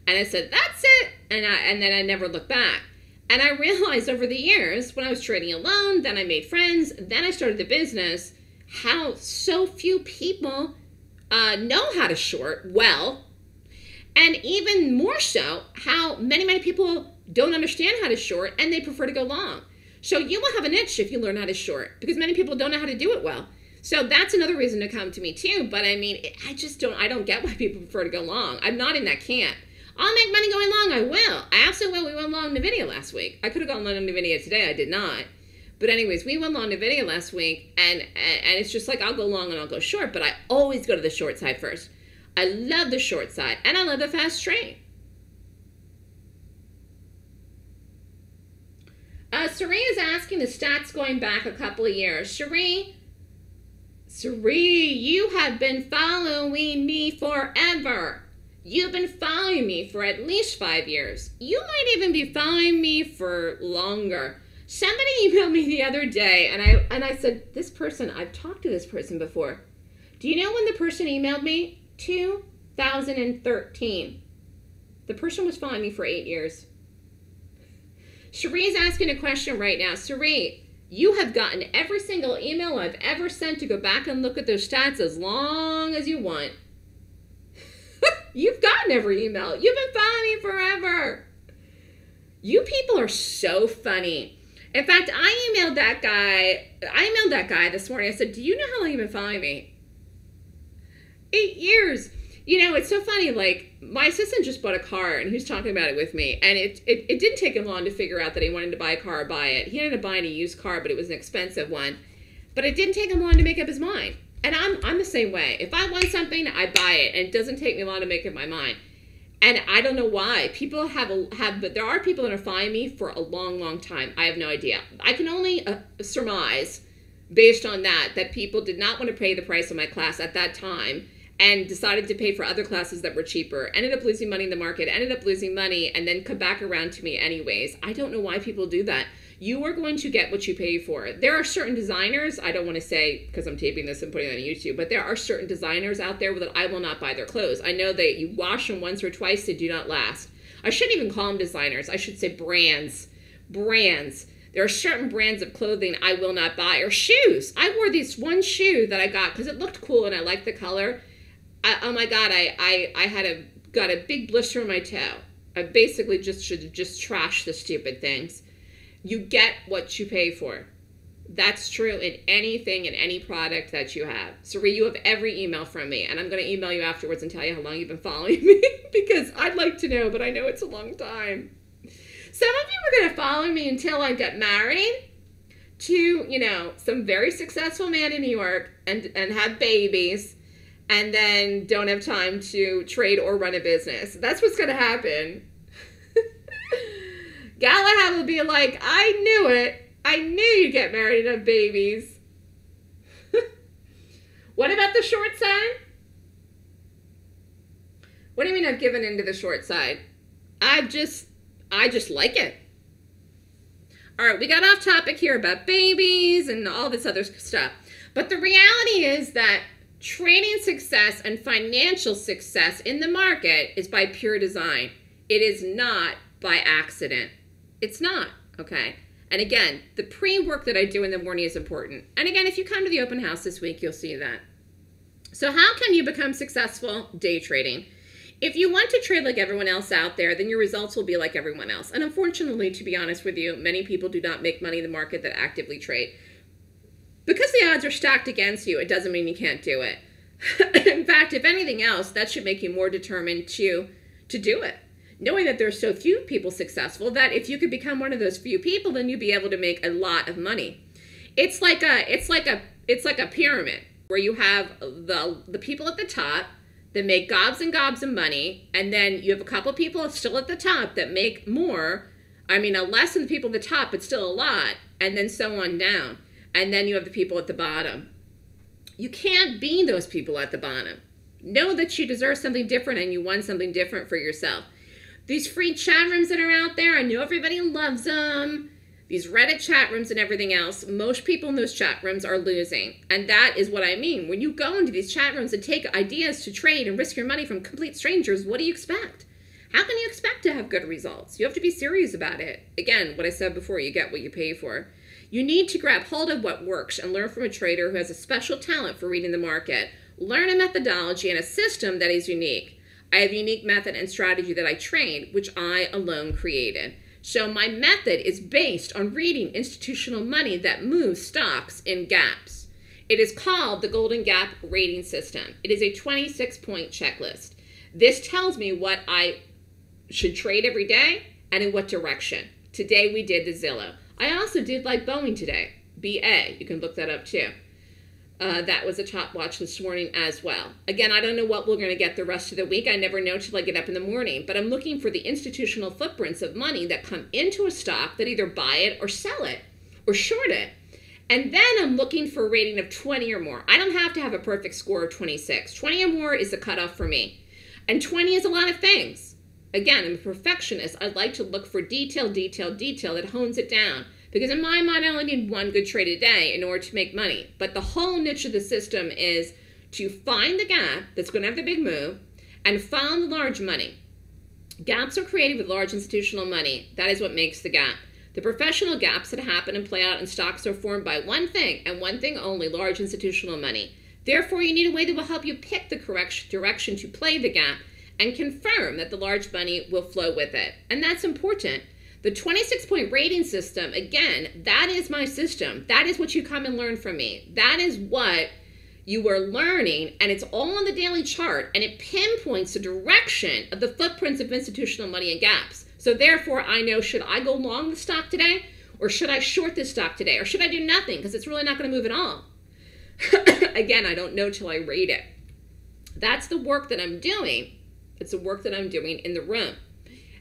And I said, that's it. And then I never looked back. And I realized over the years, when I was trading alone, then I made friends, then I started the business, how so few people know how to short well. And even more so, how many, many people don't understand how to short and they prefer to go long. So you will have an itch if you learn how to short, because many people don't know how to do it well. So that's another reason to come to me too. But I mean, I don't get why people prefer to go long. I'm not in that camp. I'll make money going long. I will. I absolutely will. We went long NVIDIA last week. I could have gone long NVIDIA today. I did not. But anyways, we went long NVIDIA last week, and it's just like I'll go long and I'll go short, but I always go to the short side first. I love the short side, and I love the fast trade. Sari is asking the stats going back a couple of years. Sari, you have been following me forever. You've been following me for at least 5 years. You might even be following me for longer. Somebody emailed me the other day, and I said, this person, I've talked to this person before. Do you know when the person emailed me? 2013. The person was following me for 8 years. Sari's asking a question right now. Sari, You have gotten every single email I've ever sent to go back and look at those stats as long as you want. You've gotten every email. You've been following me forever. You people are so funny. In fact, I emailed that guy this morning. I said, do you know how long you've been following me? 8 years. You know, it's so funny, like, my assistant just bought a car, and he was talking about it with me, and it didn't take him long to figure out that he wanted to buy a car or buy it. He ended up buying a used car, but it was an expensive one. But it didn't take him long to make up his mind. And I'm the same way. If I want something, I buy it, and it doesn't take me long to make up my mind. And I don't know why. People but there are people that are following me for a long, long time. I have no idea. I can only surmise, based on that people did not want to pay the price of my class at that time, and decided to pay for other classes that were cheaper, ended up losing money in the market, ended up losing money, and then come back around to me anyways. I don't know why people do that. You are going to get what you pay for. There are certain designers, I don't want to say because I'm taping this and putting it on YouTube, but there are certain designers out there that I will not buy their clothes. I know that you wash them once or twice, they do not last. I shouldn't even call them designers. I should say brands. Brands. There are certain brands of clothing I will not buy, or shoes. I wore this one shoe that I got because it looked cool and I liked the color. Oh my God, I got a big blister on my toe. I basically should have just trashed the stupid things. You get what you pay for. That's true in anything, in any product that you have. Sari, you have every email from me, and I'm going to email you afterwards and tell you how long you've been following me because I'd like to know, but I know it's a long time. Some of you were going to follow me until I got married to, you know, some very successful man in New York and have babies, and then don't have time to trade or run a business. That's what's going to happen. Galahad will be like, I knew it. I knew you'd get married and have babies. What about the short side? What do you mean I've given into the short side? I just like it. All right, we got off topic here about babies and all this other stuff. But the reality is that trading success and financial success in the market is by pure design. It is not by accident. It's not, okay? And again, the pre-work that I do in the morning is important. And again, if you come to the open house this week, you'll see that. So how can you become successful day trading? If you want to trade like everyone else out there, then your results will be like everyone else. And unfortunately, to be honest with you, many people do not make money in the market that actively trade. Because the odds are stacked against you, it doesn't mean you can't do it. In fact, if anything else, that should make you more determined to do it. Knowing that there's so few people successful that if you could become one of those few people, then you'd be able to make a lot of money. It's like a pyramid where you have the people at the top that make gobs and gobs of money, and then you have a couple people still at the top that make more. I mean, less than the people at the top, but still a lot, and then so on down. And then you have the people at the bottom. You can't be those people at the bottom. Know that you deserve something different and you want something different for yourself. These free chat rooms that are out there, I know everybody loves them. These Reddit chat rooms and everything else, most people in those chat rooms are losing. And that is what I mean. When you go into these chat rooms and take ideas to trade and risk your money from complete strangers, what do you expect? How can you expect to have good results? You have to be serious about it. Again, what I said before, you get what you pay for. You need to grab hold of what works and learn from a trader who has a special talent for reading the market. Learn a methodology and a system that is unique. I have a unique method and strategy that I trained, which I alone created. So my method is based on reading institutional money that moves stocks in gaps. It is called the Golden Gap Rating System. It is a 26-point checklist. This tells me what I should trade every day and in what direction. Today we did the Zillow. I also did like Boeing today, BA. You can look that up too. That was a top watch this morning as well. Again, I don't know what we're going to get the rest of the week. I never know till I get up in the morning. But I'm looking for the institutional footprints of money that come into a stock that either buy it or sell it or short it. And then I'm looking for a rating of 20 or more. I don't have to have a perfect score of 26. 20 or more is the cutoff for me. And 20 is a lot of things. Again, I'm a perfectionist. I like to look for detail, detail, detail that hones it down. Because in my mind, I only need one good trade a day in order to make money. But the whole niche of the system is to find the gap that's going to have the big move and find the large money. Gaps are created with large institutional money. That is what makes the gap. The professional gaps that happen and play out in stocks are formed by one thing and one thing only, large institutional money. Therefore, you need a way that will help you pick the correct direction to play the gap and confirm that the large money will flow with it. And that's important. The 26-point rating system, again, that is my system. That is what you come and learn from me. That is what you are learning, and it's all on the daily chart, and it pinpoints the direction of the footprints of institutional money and gaps. So therefore, I know, should I go long the stock today, or should I short this stock today, or should I do nothing because it's really not going to move at all? Again, I don't know till I read it. That's the work that I'm doing. It's the work that I'm doing in the room.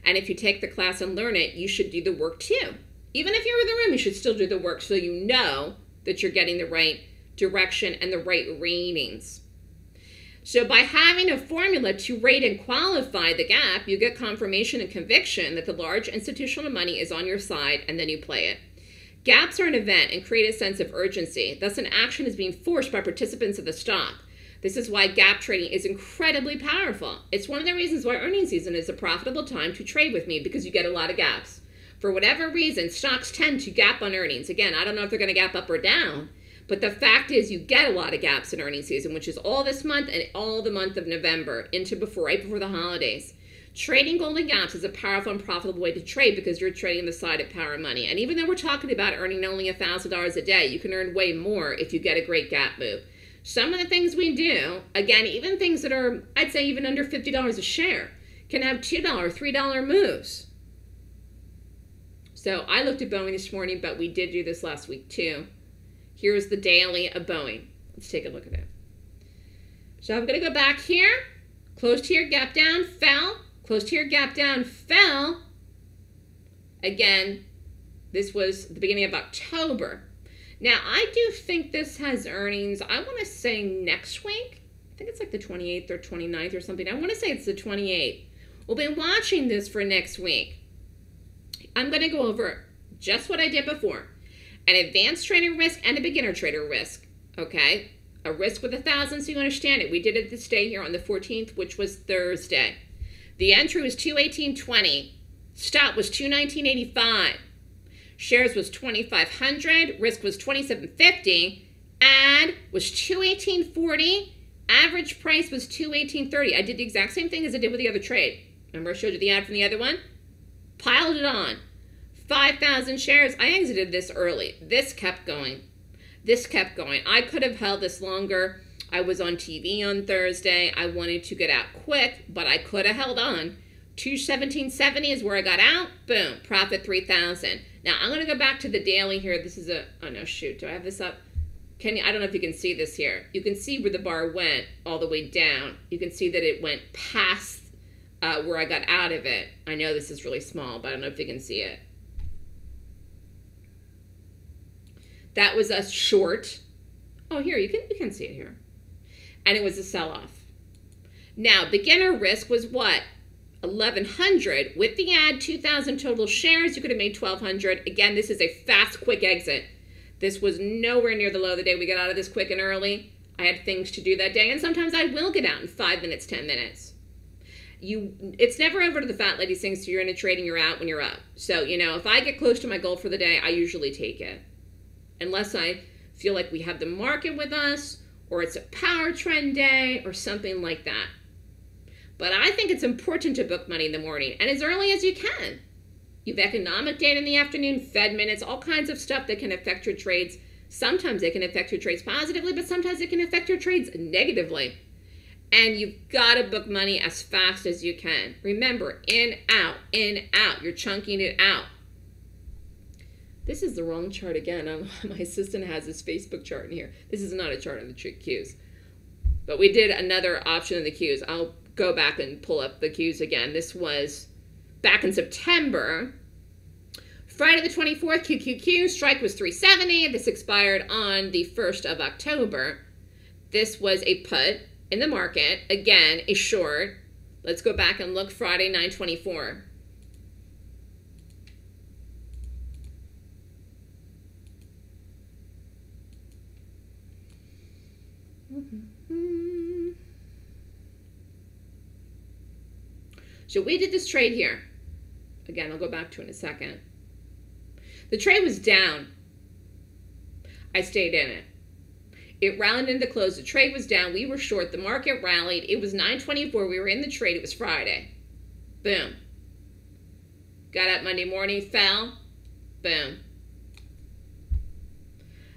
And if you take the class and learn it, you should do the work too. Even if you're in the room, you should still do the work so you know that you're getting the right direction and the right ratings. So by having a formula to rate and qualify the gap, you get confirmation and conviction that the large institutional money is on your side, and then you play it. Gaps are an event and create a sense of urgency. Thus, an action is being forced by participants of the stock. This is why gap trading is incredibly powerful. It's one of the reasons why earnings season is a profitable time to trade with me, because you get a lot of gaps. For whatever reason, stocks tend to gap on earnings. Again, I don't know if they're going to gap up or down, but the fact is you get a lot of gaps in earnings season, which is all this month and all the month of November, right before the holidays. Trading golden gaps is a powerful and profitable way to trade because you're trading the side of power and money. And even though we're talking about earning only $1,000 a day, you can earn way more if you get a great gap move. Some of the things we do, again, even things that are, I'd say, even under $50 a share, can have $2, $3 moves. So I looked at Boeing this morning, but we did do this last week too. Here's the daily of Boeing. Let's take a look at it. So I'm going to go back here, closed here, gap down, fell, closed here, gap down, fell. Again, this was the beginning of October. Now, I do think this has earnings, I want to say next week. I think it's like the 28th or 29th or something. I want to say it's the 28th. We'll be watching this for next week. I'm going to go over just what I did before. An advanced trader risk and a beginner trader risk, okay? A risk with 1,000 so you understand it. We did it this day here on the 14th, which was Thursday. The entry was 218.20. Stop was 219.85. Shares was 2,500, risk was 2,750, ad was 218.40, average price was 218.30. I did the exact same thing as I did with the other trade. Remember I showed you the ad from the other one? Piled it on. 5,000 shares. I exited this early. This kept going. This kept going. I could have held this longer. I was on TV on Thursday. I wanted to get out quick, but I could have held on. 217.70 is where I got out. Boom. Profit 3,000. Now, I'm going to go back to the daily here. This is a, oh no, shoot, do I have this up? Can you, I don't know if you can see this here. You can see where the bar went all the way down. You can see that it went past where I got out of it. I know this is really small, but I don't know if you can see it. That was a short. Oh, here, you can see it here. And it was a sell-off. Now, beginner risk was what? 1,100 with the ad, 2,000 total shares. You could have made 1,200. Again, this is a fast, quick exit. This was nowhere near the low of the day. We got out of this quick and early. I had things to do that day, and sometimes I will get out in 5 minutes, 10 minutes. It's never over to the fat lady sings. So you're in a trade and you're out when you're up. So you know, if I get close to my goal for the day, I usually take it, unless I feel like we have the market with us, or it's a power trend day, or something like that. But I think it's important to book money in the morning and as early as you can. You have economic data in the afternoon, Fed minutes, all kinds of stuff that can affect your trades. Sometimes they can affect your trades positively, but sometimes it can affect your trades negatively. And you've got to book money as fast as you can. Remember, in, out, you're chunking it out. This is the wrong chart again. My assistant has this Facebook chart in here. This is not a chart on the QQQs. But we did another option in the Qs. I'll go back and pull up the Qs again. This was back in September. Friday the 24th, QQQ, strike was 370. This expired on the 1st of October. This was a put in the market. Again, a short. Let's go back and look Friday 9/24. So we did this trade here. Again, I'll go back to it in a second. The trade was down. I stayed in it. It rallied into the close. The trade was down. We were short. The market rallied. It was 9:24. We were in the trade. It was Friday. Boom. Got up Monday morning. Fell. Boom.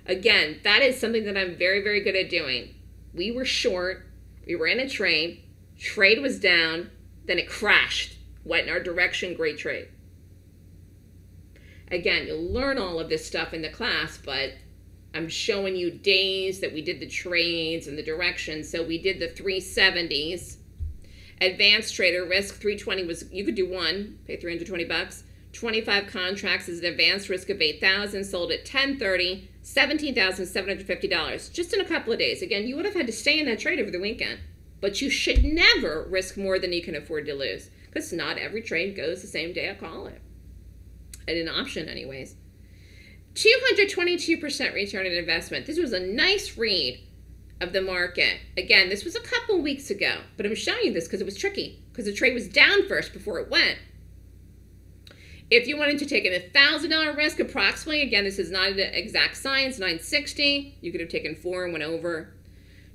Again, that is something that I'm very, very good at doing. We were short. We were in a trade. Trade was down. Then it crashed. Went in our direction. Great trade. Again, you'll learn all of this stuff in the class, but I'm showing you days that we did the trades and the directions. So we did the 370s. Advanced trader risk 320 was, you could do one, pay 320 bucks. 25 contracts is an advanced risk of 8,000, sold at 1030, $17,750, just in a couple of days. Again, you would have had to stay in that trade over the weekend, but you should never risk more than you can afford to lose, because not every trade goes the same day I call it, at an option anyways. 222% return on investment. This was a nice read of the market. Again, this was a couple weeks ago, but I'm showing you this because it was tricky, because the trade was down first before it went. If you wanted to take an $1,000 risk approximately, again, this is not an exact science, 960, you could have taken four and went over.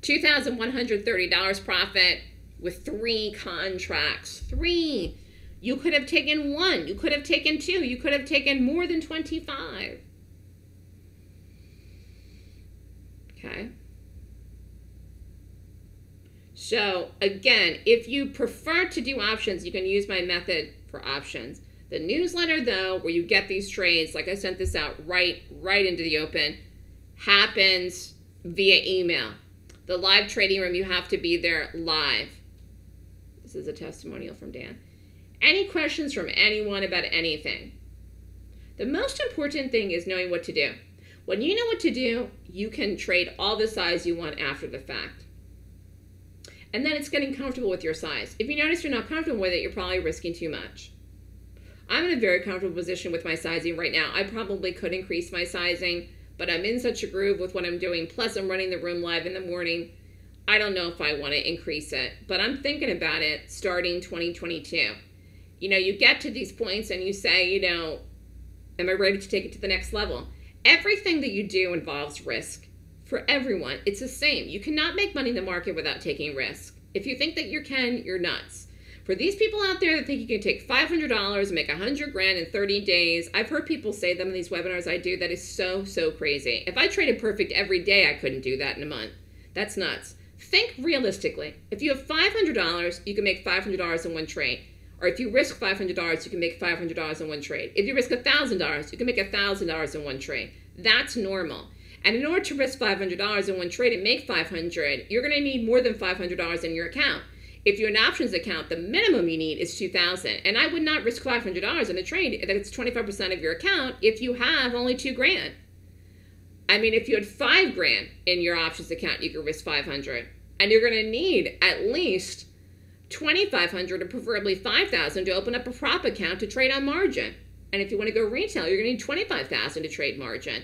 $2,130 profit with three contracts, three. You could have taken one, you could have taken two, you could have taken more than 25. Okay. So again, if you prefer to do options, you can use my method for options. The newsletter though, where you get these trades, like I sent this out right into the open, happens via email. The live trading room, you have to be there live. This is a testimonial from Dan. Any questions from anyone about anything? The most important thing is knowing what to do. When you know what to do, you can trade all the size you want after the fact. And then it's getting comfortable with your size. If you notice you're not comfortable with it, you're probably risking too much. I'm in a very comfortable position with my sizing right now. I probably could increase my sizing, but I'm in such a groove with what I'm doing. Plus, I'm running the room live in the morning. I don't know if I want to increase it, but I'm thinking about it starting 2022. You know, you get to these points and you say, you know, am I ready to take it to the next level? Everything that you do involves risk. For everyone, it's the same. You cannot make money in the market without taking risk. If you think that you can, you're nuts. For these people out there that think you can take $500 and make 100 grand in 30 days, I've heard people say them in these webinars I do, that is so, so crazy. If I traded perfect every day, I couldn't do that in a month. That's nuts. Think realistically. If you have $500, you can make $500 in one trade. Or if you risk $500, you can make $500 in one trade. If you risk $1,000, you can make $1,000 in one trade. That's normal. And in order to risk $500 in one trade and make $500, you're going to need more than $500 in your account. If you're an options account, the minimum you need is $2,000. And I would not risk $500 in a trade that's 25% of your account if you have only $2,000. I mean, if you had $5,000 in your options account, you could risk $500. And you're going to need at least $2,500 or preferably $5,000 to open up a prop account to trade on margin. And if you want to go retail, you're going to need $25,000 to trade margin.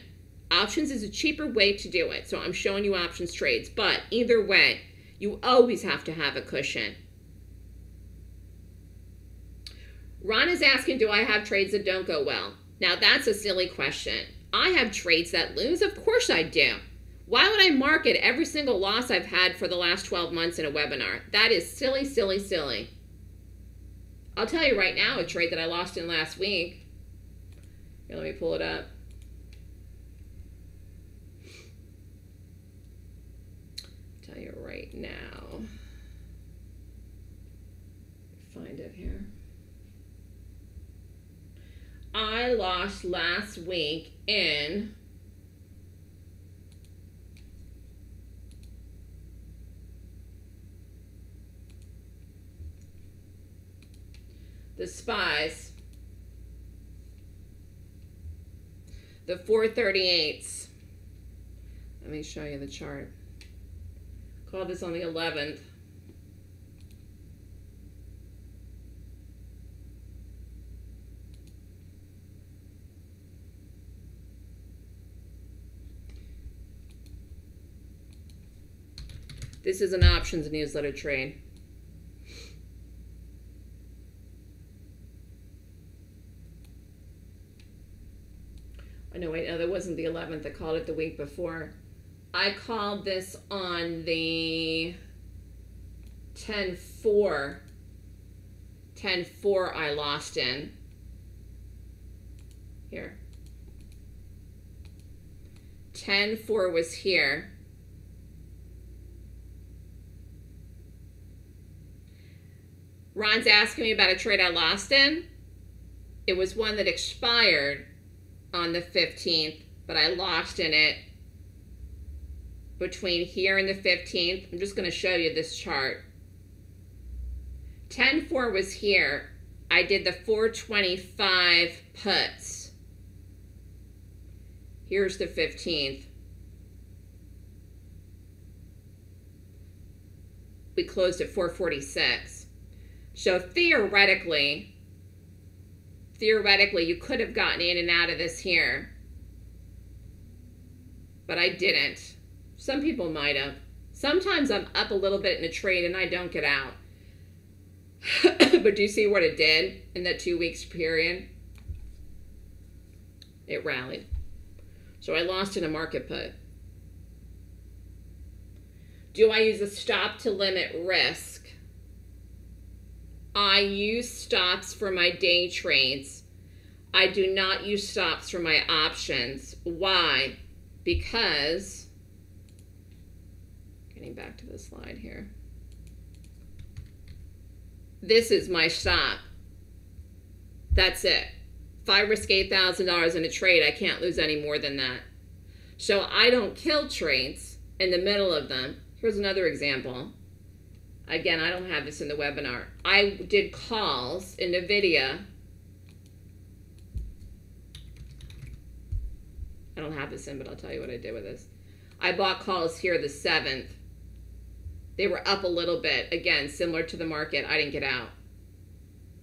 Options is a cheaper way to do it, so I'm showing you options trades. But either way, you always have to have a cushion. Ron is asking, do I have trades that don't go well? Now, that's a silly question. I have trades that lose? Of course I do. Why would I market every single loss I've had for the last 12 months in a webinar? That is silly, silly, silly. I'll tell you right now a trade that I lost in last week. Here, let me pull it up. Tell you right now. Find it here. I lost last week in the SPYs, the 438s. Let me show you the chart. Called this on the 11th. This is an options newsletter trade. the 11th. I called it the week before. I called this on the 10-4. 10-4 I lost in. Here. 10-4 was here. Ron's asking me about a trade I lost in. It was one that expired on the 15th, but I lost in it between here and the 15th. I'm just going to show you this chart. 10-4 was here. I did the 425 puts. Here's the 15th. We closed at 446. So theoretically, you could have gotten in and out of this here, but I didn't. Some people might have. Sometimes I'm up a little bit in a trade and I don't get out. But do you see what it did in that 2 weeks period? It rallied. So I lost in a market put. Do I use a stop to limit risk? I use stops for my day trades. I do not use stops for my options. Why? Because, getting back to the slide here. This is my stop. That's it. If I risk $8,000 in a trade, I can't lose any more than that. So I don't kill trades in the middle of them. Here's another example. Again, I don't have this in the webinar. I did calls in NVIDIA. I don't have this in, but I'll tell you what I did with this. I bought calls here the 7th. They were up a little bit. Again, similar to the market, I didn't get out.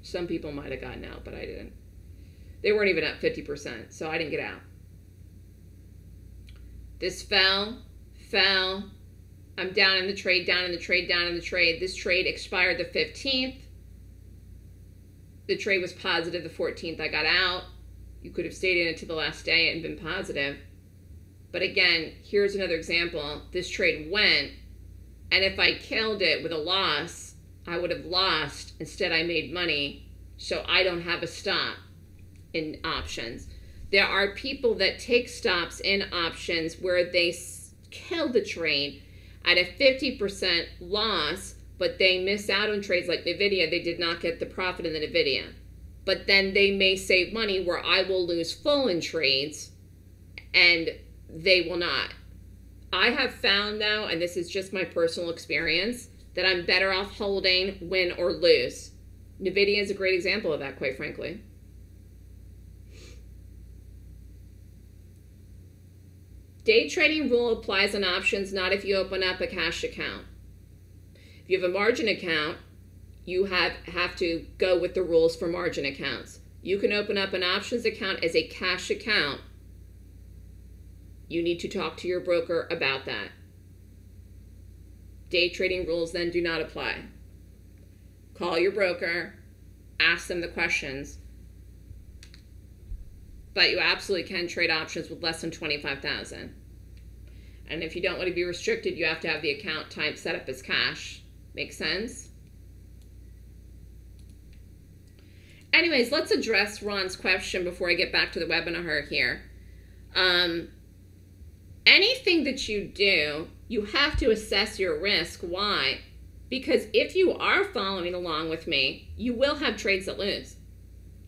Some people might have gotten out, but I didn't. They weren't even up 50%, so I didn't get out. This fell. I'm down in the trade, This trade expired the 15th. The trade was positive the 14th. I got out. You could have stayed in it to the last day and been positive. But again, here's another example. This trade went, and if I killed it with a loss, I would have lost. Instead, I made money, so I don't have a stop in options. There are people that take stops in options where they kill the trade at a 50% loss, but they miss out on trades like NVIDIA. They did not get the profit in the NVIDIA. But then they may save money where I will lose full in trades and they will not. I have found though, and this is just my personal experience, that I'm better off holding win or lose. NVIDIA is a great example of that, quite frankly. Day trading rule applies on options, not if you open up a cash account. If you have a margin account, you have to go with the rules for margin accounts. You can open up an options account as a cash account. You need to talk to your broker about that. Day trading rules then do not apply. Call your broker, ask them the questions. But you absolutely can trade options with less than $25,000. And if you don't want to be restricted, you have to have the account type set up as cash. Make sense? Anyways, let's address Ron's question before I get back to the webinar here. Anything that you do, you have to assess your risk. Why? Because if you are following along with me, you will have trades that lose.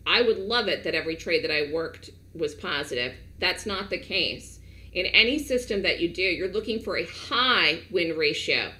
I would love it that every trade that I worked was positive. That's not the case. In any system that you do, you're looking for a high win ratio.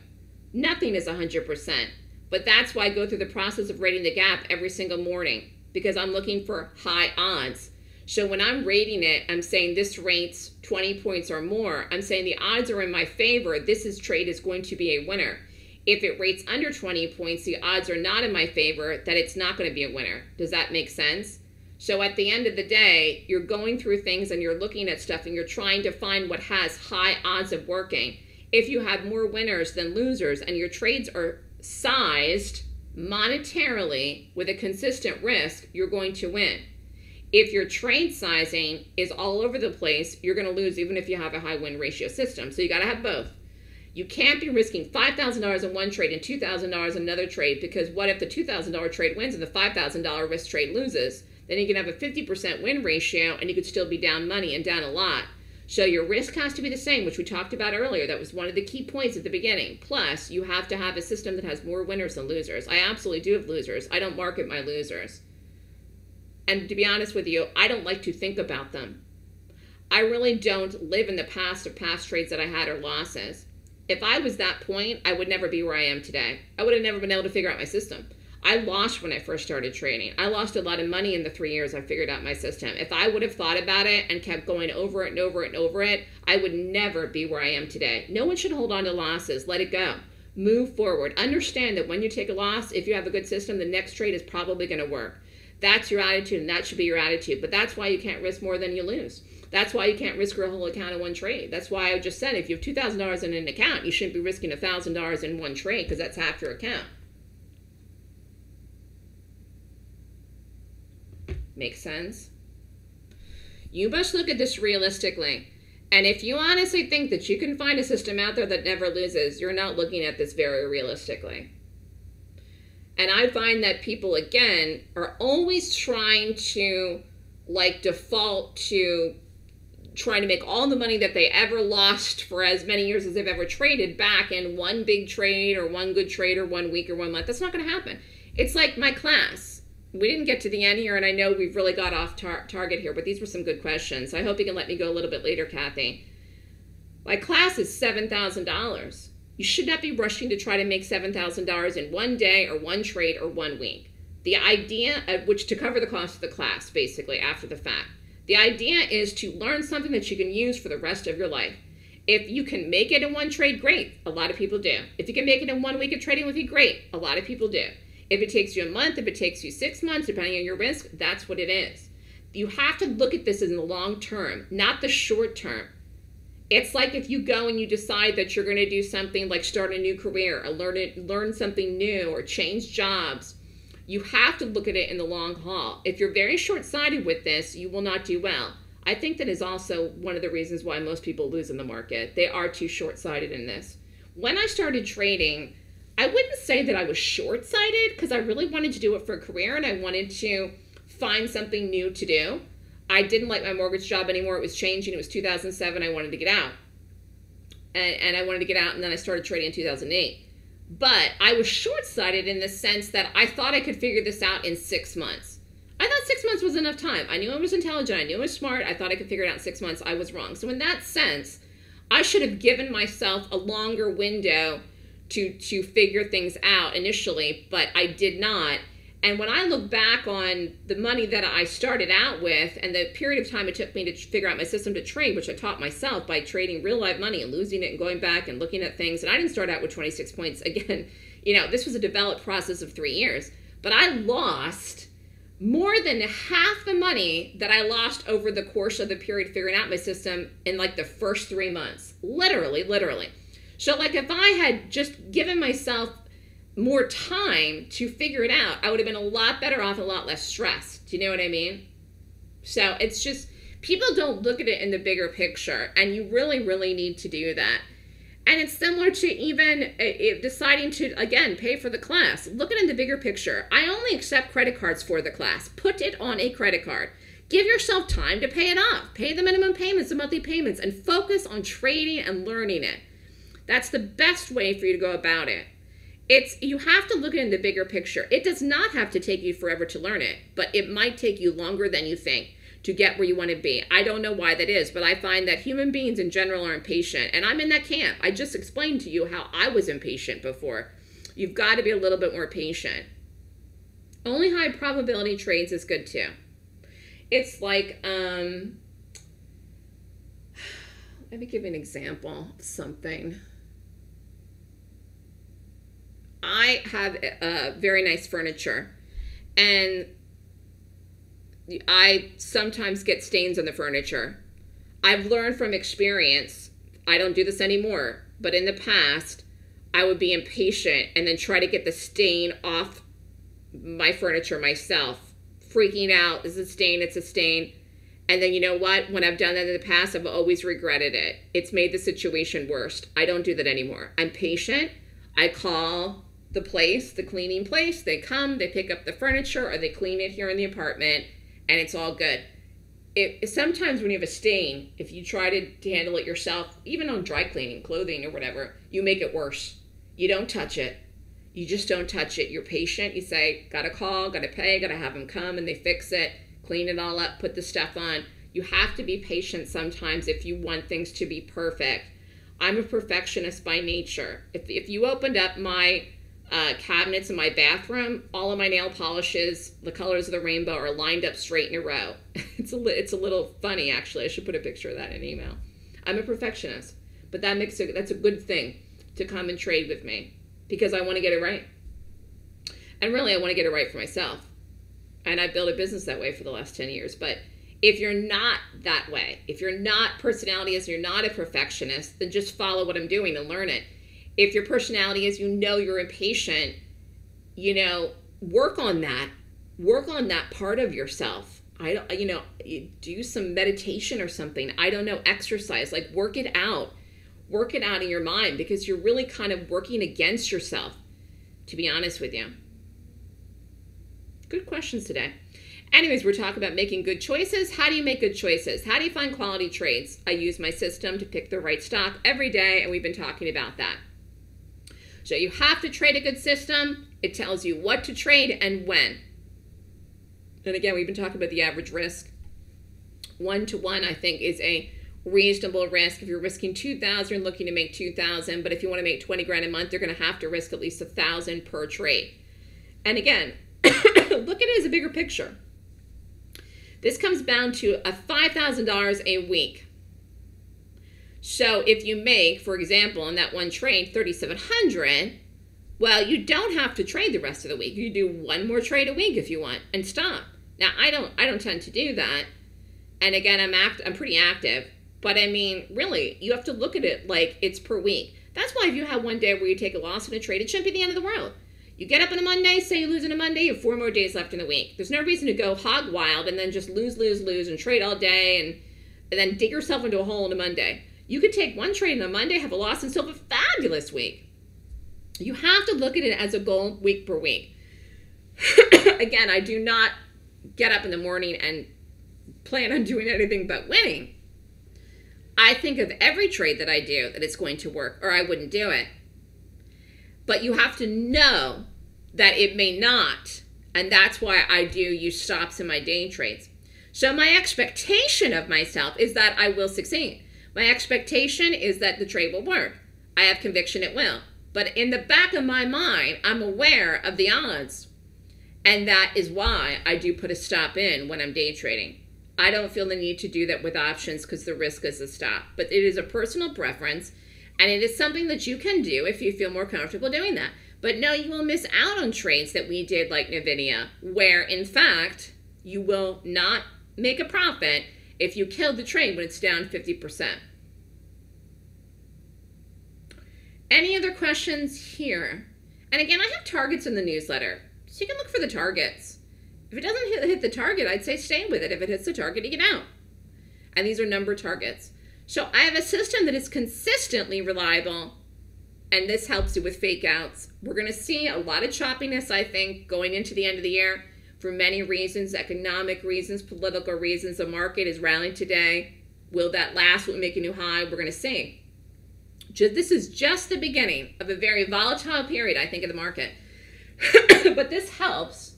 Nothing is 100%, but that's why I go through the process of rating the gap every single morning, because I'm looking for high odds. So when I'm rating it, I'm saying this rates 20 points or more. I'm saying the odds are in my favor. This trade is going to be a winner. If it rates under 20 points, the odds are not in my favor that it's not going to be a winner. Does that make sense? So at the end of the day, you're going through things and you're looking at stuff and you're trying to find what has high odds of working. If you have more winners than losers and your trades are sized monetarily with a consistent risk, you're going to win. If your trade sizing is all over the place, you're going to lose even if you have a high win ratio system. So you got to have both. You can't be risking $5,000 in one trade and $2,000 in another trade, because what if the $2,000 trade wins and the $5,000 risk trade loses? Then you can have a 50% win ratio and you could still be down money and down a lot. So your risk has to be the same, which we talked about earlier. That was one of the key points at the beginning. Plus, you have to have a system that has more winners than losers. I absolutely do have losers. I don't market my losers. And to be honest with you, I don't like to think about them. I really don't live in the past of past trades that I had or losses. If I was that point, I would never be where I am today. I would have never been able to figure out my system. I lost when I first started trading. I lost a lot of money in the 3 years I figured out my system. If I would have thought about it and kept going over it and over it and over it, I would never be where I am today. No one should hold on to losses. Let it go. Move forward. Understand that when you take a loss, if you have a good system, the next trade is probably going to work. That's your attitude, and that should be your attitude. But that's why you can't risk more than you lose. That's why you can't risk your whole account in one trade. That's why I just said if you have $2,000 in an account, you shouldn't be risking $1,000 in one trade, because that's half your account. Makes sense? You must look at this realistically. And if you honestly think that you can find a system out there that never loses, you're not looking at this very realistically. And I find that people, again, are always trying to, like, default to trying to make all the money that they ever lost for as many years as they've ever traded back in one big trade or one good trade or 1 week or 1 month. That's not going to happen. It's like my class. We didn't get to the end here, and I know we've really got off target here, but these were some good questions. So I hope you can let me go a little bit later, Kathy. My class is $7,000. You should not be rushing to try to make $7,000 in 1 day or one trade or 1 week. The idea of which to cover the cost of the class, basically, after the fact. The idea is to learn something that you can use for the rest of your life. If you can make it in one trade, great. A lot of people do. If you can make it in 1 week of trading with you, great. A lot of people do. If it takes you a month, if it takes you 6 months, depending on your risk, that's what it is. You have to look at this in the long term, not the short term. It's like if you go and you decide that you're going to do something like start a new career or learn something new or change jobs. You have to look at it in the long haul. If you're very short-sighted with this, you will not do well. I think that is also one of the reasons why most people lose in the market. They are too short-sighted in this. When I started trading, I wouldn't say that I was short-sighted, because I really wanted to do it for a career and I wanted to find something new to do. I didn't like my mortgage job anymore. It was changing. It was 2007. I wanted to get out. And I wanted to get out, and then I started trading in 2008. But I was short-sighted in the sense that I thought I could figure this out in 6 months. I thought 6 months was enough time. I knew I was intelligent. I knew I was smart. I thought I could figure it out in 6 months. I was wrong. So in that sense, I should have given myself a longer window to figure things out initially, but I did not. And when I look back on the money that I started out with and the period of time it took me to figure out my system to trade, which I taught myself by trading real life money and losing it and going back and looking at things. And I didn't start out with 26 points. Again, you know, this was a developed process of 3 years, but I lost more than half the money that I lost over the course of the period figuring out my system in like the first 3 months, literally. So like if I had just given myself more time to figure it out, I would have been a lot better off, a lot less stressed. Do you know what I mean? So it's just, people don't look at it in the bigger picture, and you really, really need to do that. And it's similar to even deciding to, again, pay for the class. Look at it in the bigger picture. I only accept credit cards for the class. Put it on a credit card. Give yourself time to pay it off. Pay the minimum payments, the monthly payments, and focus on trading and learning it. That's the best way for you to go about it. You have to look at it in the bigger picture. It does not have to take you forever to learn it, but it might take you longer than you think to get where you want to be. I don't know why that is, but I find that human beings in general are impatient, and I'm in that camp. I just explained to you how I was impatient before. You've got to be a little bit more patient. Only high probability trades is good too. It's like, let me give you an example of something. I have very nice furniture, and I sometimes get stains on the furniture. I've learned from experience, I don't do this anymore, but in the past, I would be impatient and then try to get the stain off my furniture myself freaking out. It's a stain. It's a stain. And then you know what? When I've done that in the past, I've always regretted it. It's made the situation worse. I don't do that anymore. I'm patient. I call the place, the cleaning place. They come, they pick up the furniture, or they clean it here in the apartment, and it's all good. Sometimes when you have a stain, if you try to handle it yourself, even on dry cleaning, clothing or whatever, you make it worse. You don't touch it. You just don't touch it. You're patient. You say, gotta call, gotta pay, gotta have them come, and they fix it, clean it all up, put the stuff on. You have to be patient sometimes if you want things to be perfect. I'm a perfectionist by nature. If you opened up my cabinets in my bathroom, all of my nail polishes, the colors of the rainbow, are lined up straight in a row. It's a little funny, actually. I should put a picture of that in an email. I'm a perfectionist, but that's a good thing to come and trade with me, because I want to get it right. And really, I want to get it right for myself. And I built a business that way for the last 10 years. But if you're not that way, if you're not personality is, you're not a perfectionist, then just follow what I'm doing and learn it. If your personality is, you know, you're impatient, you know, work on that part of yourself. You know, do some meditation or something. I don't know, exercise, like work it out in your mind, because you're really kind of working against yourself, to be honest with you. Good questions today. Anyways, we're talking about making good choices. How do you make good choices? How do you find quality trades? I use my system to pick the right stock every day, and we've been talking about that. So you have to trade a good system. It tells you what to trade and when. And again, we've been talking about the average risk. 1-to-1, I think, is a reasonable risk. If you're risking 2,000, looking to make 2,000, but if you want to make 20 grand a month, you're going to have to risk at least 1,000 per trade. And again, look at it as a bigger picture. This comes down to a $5,000 a week. So if you make, for example, in that one trade, $3,700, well, you don't have to trade the rest of the week. You do one more trade a week if you want and stop. Now, I don't tend to do that. And again, I'm pretty active. But I mean, really, you have to look at it like it's per week. That's why if you have one day where you take a loss in a trade, it shouldn't be the end of the world. You get up on a Monday, say you lose on a Monday, you have 4 more days left in the week. There's no reason to go hog wild and then just lose and trade all day and then dig yourself into a hole on a Monday. You could take one trade on a Monday, have a loss, and still have a fabulous week. You have to look at it as a goal week per week. Again, I do not get up in the morning and plan on doing anything but winning. I think of every trade that I do that it's going to work, or I wouldn't do it. But you have to know that it may not, and that's why I do use stops in my day trades. So my expectation of myself is that I will succeed. My expectation is that the trade will work. I have conviction it will. But in the back of my mind, I'm aware of the odds, and that is why I do put a stop in when I'm day trading. I don't feel the need to do that with options because the risk is a stop, but it is a personal preference. And it is something that you can do if you feel more comfortable doing that. But no, you will miss out on trades that we did like NVIDIA, where in fact, you will not make a profit if you kill the trade when it's down 50%. Any other questions here? And again, I have targets in the newsletter, so you can look for the targets. If it doesn't hit the target, I'd say stay with it. If it hits the target, you get out. And these are number targets. So I have a system that is consistently reliable, and this helps you with fake outs. We're going to see a lot of choppiness, I think, going into the end of the year for many reasons, economic reasons, political reasons. The market is rallying today. Will that last? Will it make a new high? We're going to see. This is just the beginning of a very volatile period, I think, of the market. But this helps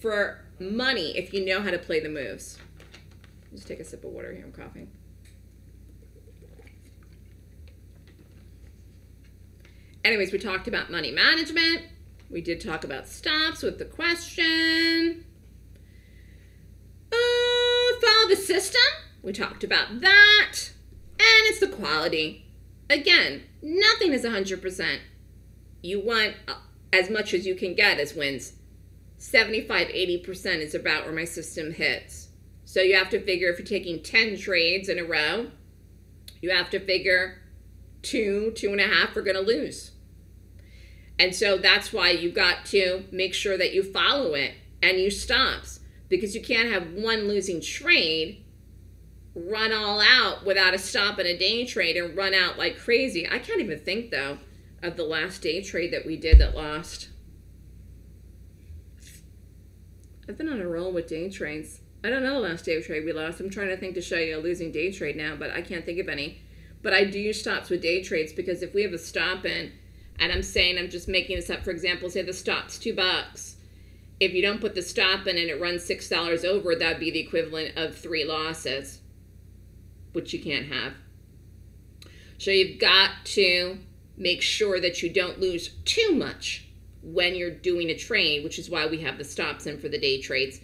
for money if you know how to play the moves. Just take a sip of water here. I'm coughing. Anyways, we talked about money management. We did talk about stops with the question. Follow the system. We talked about that. And it's the quality. Again, nothing is 100%. You want as much as you can get as wins. 75, 80% is about where my system hits. So you have to figure if you're taking 10 trades in a row, you have to figure 2, 2.5 are going to lose. And so that's why you got to make sure that you follow it and you stops. because you can't have one losing trade run all out without a stop and a day trade and run out like crazy. I can't even think, though, of the last day trade that we did that lost. I've been on a roll with day trades. I don't know the last day trade we lost. I'm trying to think to show you a losing day trade now, but I can't think of any. But I do use stops with day trades because if we have a stop in, and I'm saying, I'm just making this up, for example, say the stop's $2. If you don't put the stop in and it runs $6 over, that'd be the equivalent of 3 losses, which you can't have. So you've got to make sure that you don't lose too much when you're doing a trade, which is why we have the stops in for the day trades.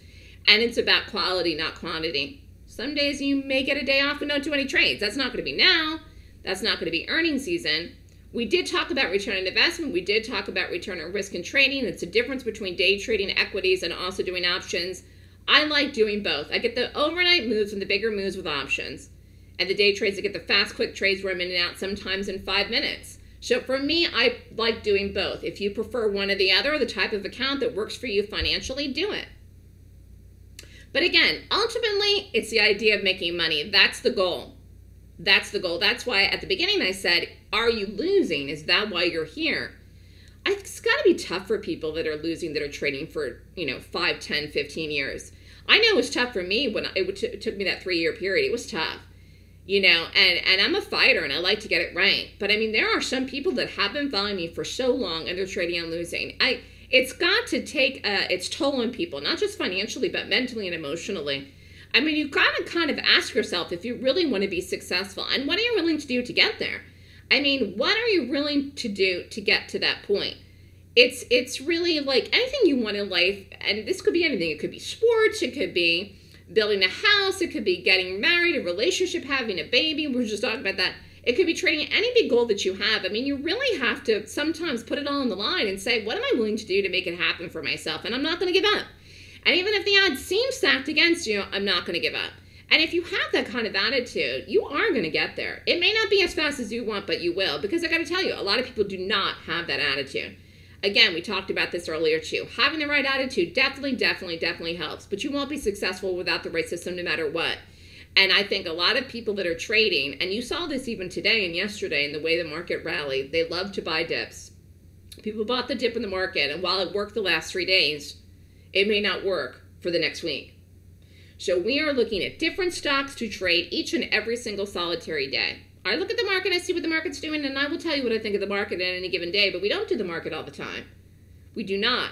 And it's about quality, not quantity. Some days you may get a day off and don't do any trades. That's not going to be now. That's not going to be earnings season. We did talk about return on investment. We did talk about return on risk and trading. It's the difference between day trading equities and also doing options. I like doing both. I get the overnight moves and the bigger moves with options. And the day trades, I get the fast, quick trades where I'm in and out sometimes in 5 minutes. So for me, I like doing both. If you prefer one or the other, or the type of account that works for you financially, do it. But again, ultimately, it's the idea of making money. That's the goal. That's the goal. That's why at the beginning I said, are you losing? Is that why you're here? It's got to be tough for people that are losing, that are trading for, 5, 10, 15 years. I know it was tough for me when it took me that 3-year period. It was tough, and I'm a fighter and I like to get it right. But I mean, there are some people that have been following me for so long and they're trading on losing. It's got to take its toll on people, not just financially, but mentally and emotionally. I mean, you've got to kind of ask yourself if you really want to be successful and what are you willing to do to get there? I mean, what are you willing to do to get to that point? It's really like anything you want in life, and this could be anything. It could be sports, it could be building a house, it could be getting married, a relationship, having a baby. We were just talking about that. It could be trading, any big goal that you have. I mean, you really have to sometimes put it all on the line and say, what am I willing to do to make it happen for myself? And I'm not going to give up. And even if the odds seem stacked against you, I'm not going to give up. And if you have that kind of attitude, you are going to get there. It may not be as fast as you want, but you will. Because I got to tell you, a lot of people do not have that attitude. Again, we talked about this earlier too. Having the right attitude definitely helps. But you won't be successful without the right system no matter what. And I think a lot of people that are trading, and you saw this even today and yesterday in the way the market rallied, they love to buy dips. People bought the dip in the market, and while it worked the last 3 days, it may not work for the next week. So we are looking at different stocks to trade each and every single solitary day. I look at the market, I see what the market's doing, and I will tell you what I think of the market on any given day, but we don't do the market all the time. We do not.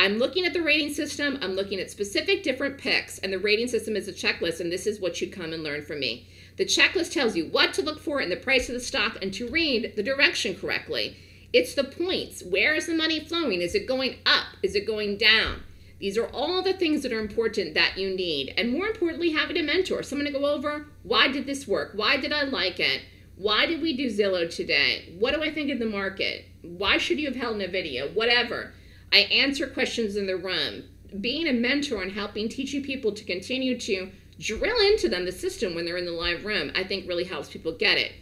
I'm looking at the rating system. I'm looking at specific different picks, and the rating system is a checklist, and this is what you come and learn from me. The checklist tells you what to look for in the price of the stock and to read the direction correctly. It's the points. Where is the money flowing? Is it going up? Is it going down? These are all the things that are important that you need. And more importantly, having a mentor. Someone to go over, why did this work? Why did I like it? Why did we do Zillow today? What do I think of the market? Why should you have held NVIDIA? Whatever. I answer questions in the room. Being a mentor and helping, teaching people to continue to drill into them the system when they're in the live room, I think really helps people get it.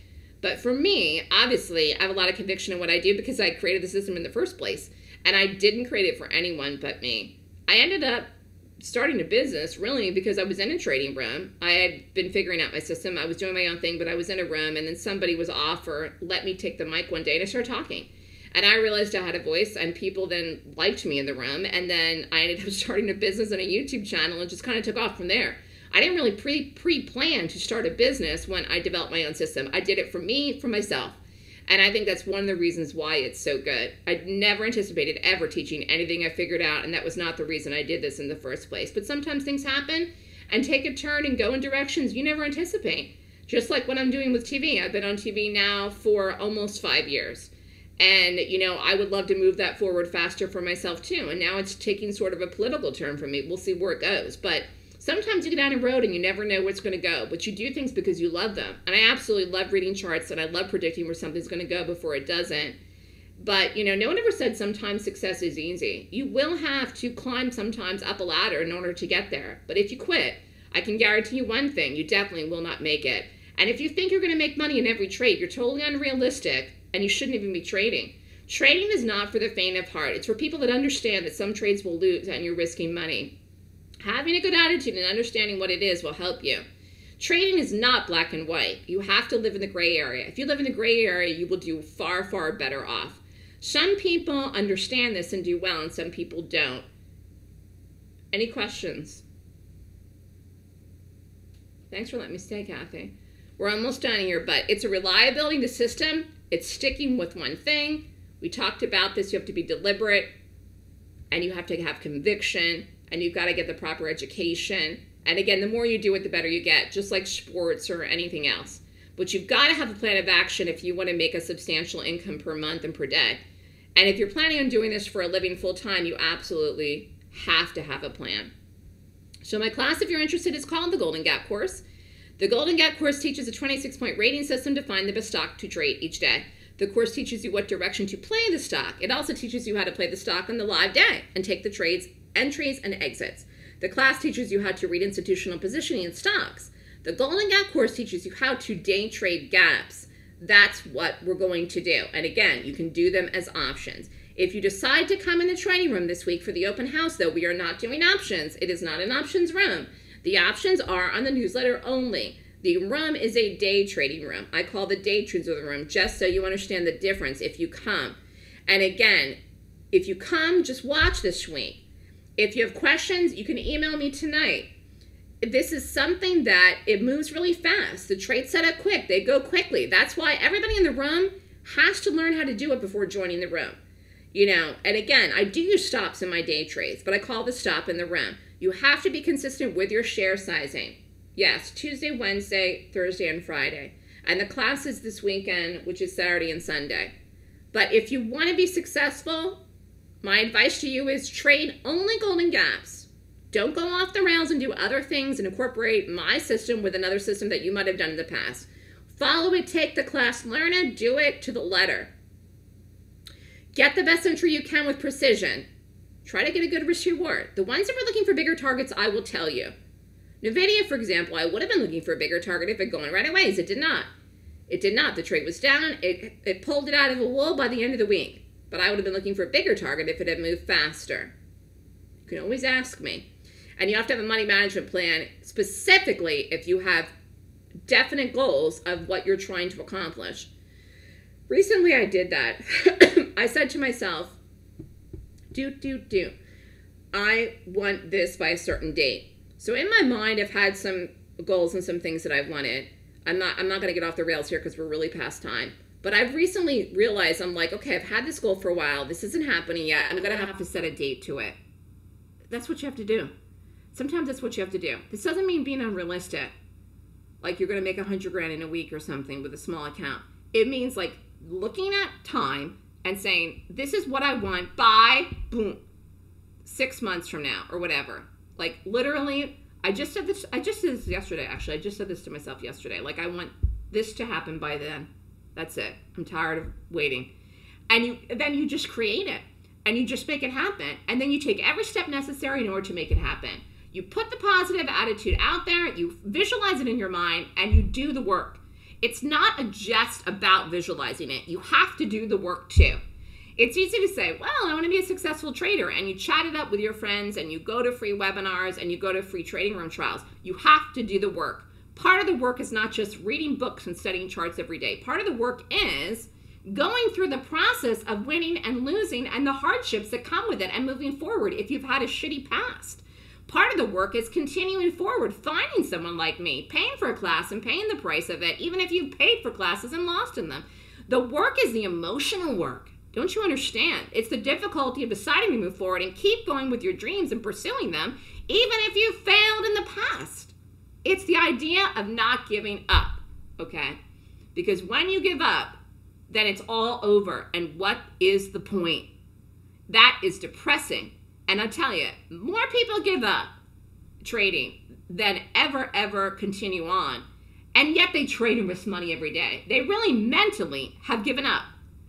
But for me, obviously, I have a lot of conviction in what I do because I created the system in the first place. And I didn't create it for anyone but me. I ended up starting a business really because I was in a trading room. I had been figuring out my system. I was doing my own thing, but I was in a room, and then somebody was off or let me take the mic one day, and I started talking. And I realized I had a voice, and people then liked me in the room, and then I ended up starting a business and a YouTube channel and just kind of took off from there. I didn't really pre-plan to start a business when I developed my own system. I did it for me, for myself. And I think that's one of the reasons why it's so good. I never anticipated ever teaching anything I figured out, and that was not the reason I did this in the first place. But sometimes things happen and take a turn and go in directions you never anticipate. Just like what I'm doing with TV. I've been on TV now for almost 5 years. And, I would love to move that forward faster for myself too. And now it's taking sort of a political turn for me. We'll see where it goes. But sometimes you get down a road and you never know where it's going to go, but you do things because you love them. And I absolutely love reading charts, and I love predicting where something's going to go before it doesn't. But, no one ever said sometimes success is easy. You will have to climb sometimes up a ladder in order to get there. But if you quit, I can guarantee you one thing, you definitely will not make it. And if you think you're going to make money in every trade, you're totally unrealistic, and you shouldn't even be trading. Trading is not for the faint of heart. It's for people that understand that some trades will lose and you're risking money. Having a good attitude and understanding what it is will help you. Trading is not black and white. You have to live in the gray area. If you live in the gray area, you will do far, far better off. Some people understand this and do well, and some people don't. Any questions? Thanks for letting me stay, Kathy. We're almost done here, but it's a reliability in the system. It's sticking with one thing. We talked about this. You have to be deliberate, and you have to have conviction, and you've got to get the proper education. And again, the more you do it, the better you get, just like sports or anything else. But you've got to have a plan of action if you want to make a substantial income per month and per day. And if you're planning on doing this for a living full time, you absolutely have to have a plan. So my class, if you're interested, is called the Golden Gap course. The Golden Gap course teaches a 26-point rating system to find the best stock to trade each day. The course teaches you what direction to play the stock. It also teaches you how to play the stock on the live day and take the trades, entries, and exits. The class teaches you how to read institutional positioning in stocks. The Golden Gap course teaches you how to day trade gaps. That's what we're going to do. And again, you can do them as options. If you decide to come in the trading room this week for the open house, though, we are not doing options. It is not an options room. The options are on the newsletter only. The room is a day trading room. I call the day trades of the room, just so you understand the difference if you come. And again, if you come, just watch this week. If you have questions, you can email me tonight. This is something that it moves really fast. The trades set up quick. They go quickly. That's why everybody in the room has to learn how to do it before joining the room. You know, and again, I do use stops in my day trades, but I call the stop in the room. You have to be consistent with your share sizing. Yes, Tuesday, Wednesday, Thursday, and Friday. And the class is this weekend, which is Saturday and Sunday. But if you want to be successful, my advice to you is trade only Golden Gaps. Don't go off the rails and do other things and incorporate my system with another system that you might have done in the past. Follow it, take the class, learn it, do it to the letter. Get the best entry you can with precision. Try to get a good risk reward. The ones that were looking for bigger targets, I will tell you. NVIDIA, for example, I would have been looking for a bigger target if it going right away. It did not. It did not. The trade was down. It pulled it out of a wall by the end of the week. But I would have been looking for a bigger target if it had moved faster. You can always ask me. And you have to have a money management plan, specifically if you have definite goals of what you're trying to accomplish. Recently, I did that. I said to myself, I want this by a certain date. So in my mind, I've had some goals and some things that I've wanted. I'm not going to get off the rails here because we're really past time. But I've recently realized, I'm like, okay, I've had this goal for a while. This isn't happening yet. I'm going to have to set a date to it. That's what you have to do. Sometimes that's what you have to do. This doesn't mean being unrealistic. Like you're going to make 100 grand in a week or something with a small account. It means like looking at time and saying, this is what I want by, boom, 6 months from now or whatever. Like literally, I just did this yesterday, actually. I just said this to myself yesterday. Like I want this to happen by then. That's it. I'm tired of waiting. And then you just create it and you just make it happen. And then you take every step necessary in order to make it happen. You put the positive attitude out there, you visualize it in your mind, and you do the work. It's not just about visualizing it. You have to do the work too. It's easy to say, well, I want to be a successful trader. And you chat it up with your friends and you go to free webinars and you go to free trading room trials. You have to do the work. Part of the work is not just reading books and studying charts every day. Part of the work is going through the process of winning and losing and the hardships that come with it and moving forward if you've had a shitty past. Part of the work is continuing forward, finding someone like me, paying for a class and paying the price of it, even if you paid for classes and lost in them. The work is the emotional work. Don't you understand? It's the difficulty of deciding to move forward and keep going with your dreams and pursuing them, even if you failed in the past. It's the idea of not giving up, okay? Because when you give up, then it's all over. And what is the point? That is depressing. And I'll tell you, more people give up trading than ever continue on. And yet they trade and risk money every day. They really mentally have given up.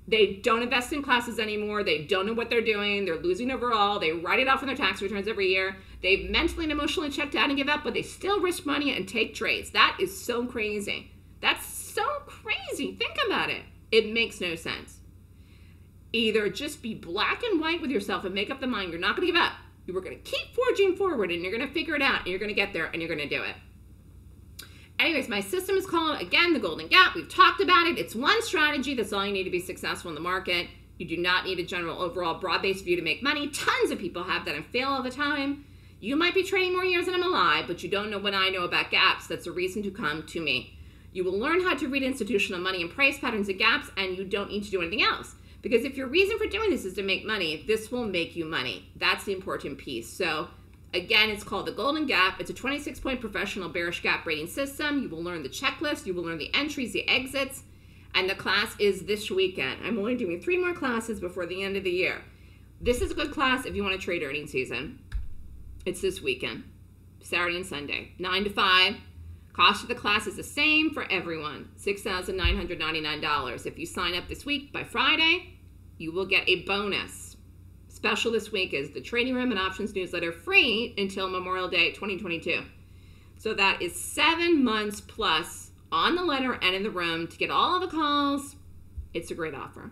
They don't invest in classes anymore. They don't know what they're doing. They're losing overall. They write it off on their tax returns every year. They've mentally and emotionally checked out and give up, but they still risk money and take trades. That is so crazy. That's so crazy. Think about it. It makes no sense. Either just be black and white with yourself and make up the mind you're not going to give up. You were going to keep forging forward, and you're going to figure it out, and you're going to get there, and you're going to do it. Anyways, my system is called, again, the Golden Gap. We've talked about it. It's one strategy. That's all you need to be successful in the market. You do not need a general overall broad-based view to make money. Tons of people have that and fail all the time. You might be trading more years than I'm alive, but you don't know what I know about gaps. That's a reason to come to me. You will learn how to read institutional money and price patterns and gaps, and you don't need to do anything else. Because if your reason for doing this is to make money, this will make you money. That's the important piece. So again, it's called the Golden Gap. It's a 26-point professional bearish gap rating system. You will learn the checklist. You will learn the entries, the exits. And the class is this weekend. I'm only doing 3 more classes before the end of the year. This is a good class if you want to trade earnings season. It's this weekend, Saturday and Sunday, 9 to 5. Cost of the class is the same for everyone, $6,999. If you sign up this week by Friday, you will get a bonus. Special this week is the Trading Room and Options Newsletter, free until Memorial Day 2022. So that is 7 months plus on the letter and in the room to get all the calls. It's a great offer.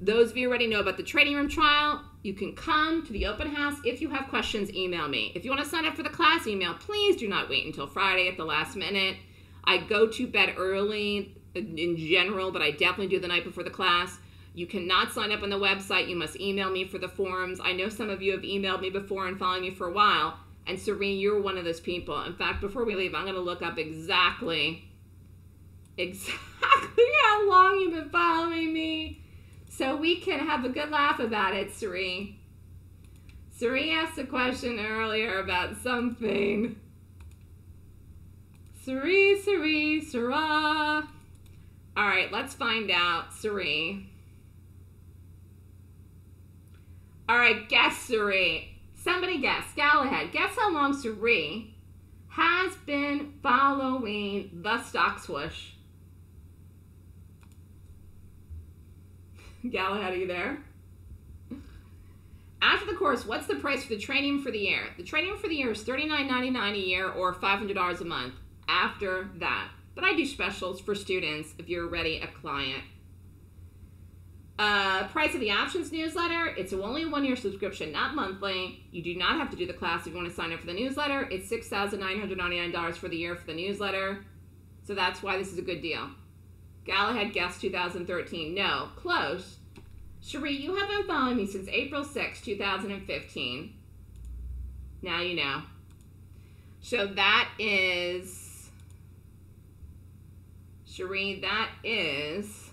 Those of you who already know about the Trading Room trial, you can come to the open house. If you have questions, email me. If you want to sign up for the class, email. Please do not wait until Friday at the last minute. I go to bed early in general, but I definitely do the night before the class. You cannot sign up on the website. You must email me for the forms. I know some of you have emailed me before and followed me for a while. And Serene, you're one of those people. In fact, before we leave, I'm going to look up exactly how long you've been following me, so we can have a good laugh about it, Siri. Siri asked a question earlier about something. Siri. All right, let's find out, Siri. All right, guess, Siri. Somebody guess, Galahad. Guess how long Siri has been following the Stock Swoosh. Galahad, are you there? After the course, what's the price for the training for the year? The training for the year is $39.99 a year or $500 a month after that. But I do specials for students if you're already a client. Price of the options newsletter, it's only a one-year subscription, not monthly. You do not have to do the class if you want to sign up for the newsletter. It's $6,999 for the year for the newsletter. So that's why this is a good deal. Galahad guessed 2013. No, close. Cherie, you have been following me since April 6, 2015. Now you know. So that is, Cherie, that is,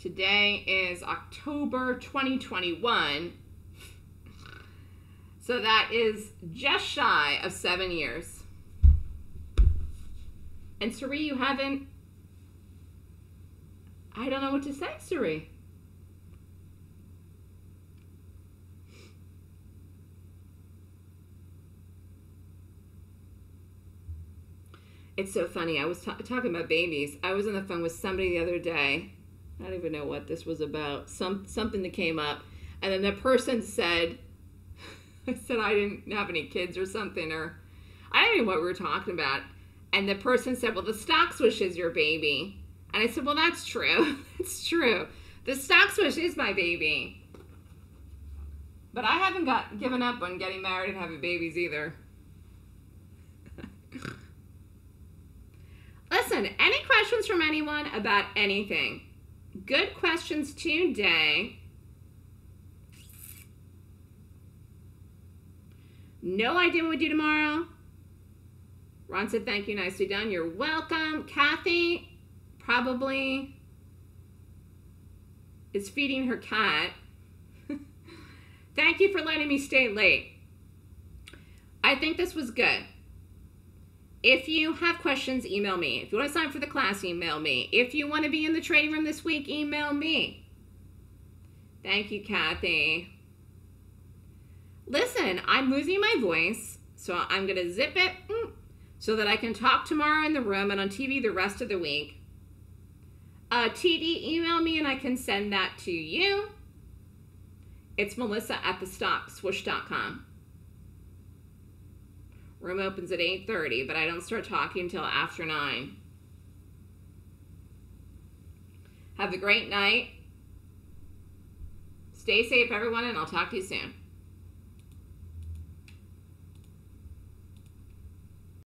today is October 2021. So that is just shy of 7 years. And Siri, you haven't, I don't know what to say, Siri. It's so funny. I was talking about babies. I was on the phone with somebody the other day. I don't even know what this was about. Something that came up. And then the person said, I said I didn't have any kids or something, or I don't even know what we were talking about. And the person said, well, the Stock Swoosh is your baby. And I said, well, that's true. It's true. The Stock Swoosh is my baby. But I haven't given up on getting married and having babies either. Listen, any questions from anyone about anything? Good questions today. No idea what we do tomorrow. Ron said, thank you, nicely done. You're welcome. Kathy probably is feeding her cat. Thank you for letting me stay late. I think this was good. If you have questions, email me. If you want to sign up for the class, email me. If you want to be in the trading room this week, email me. Thank you, Kathy. Listen, I'm losing my voice, so I'm going to zip it. So that I can talk tomorrow in the room and on TV the rest of the week. TD, email me and I can send that to you. It's melissa@thestockswoosh.com. Room opens at 8:30, but I don't start talking until after 9. Have a great night. Stay safe, everyone, and I'll talk to you soon.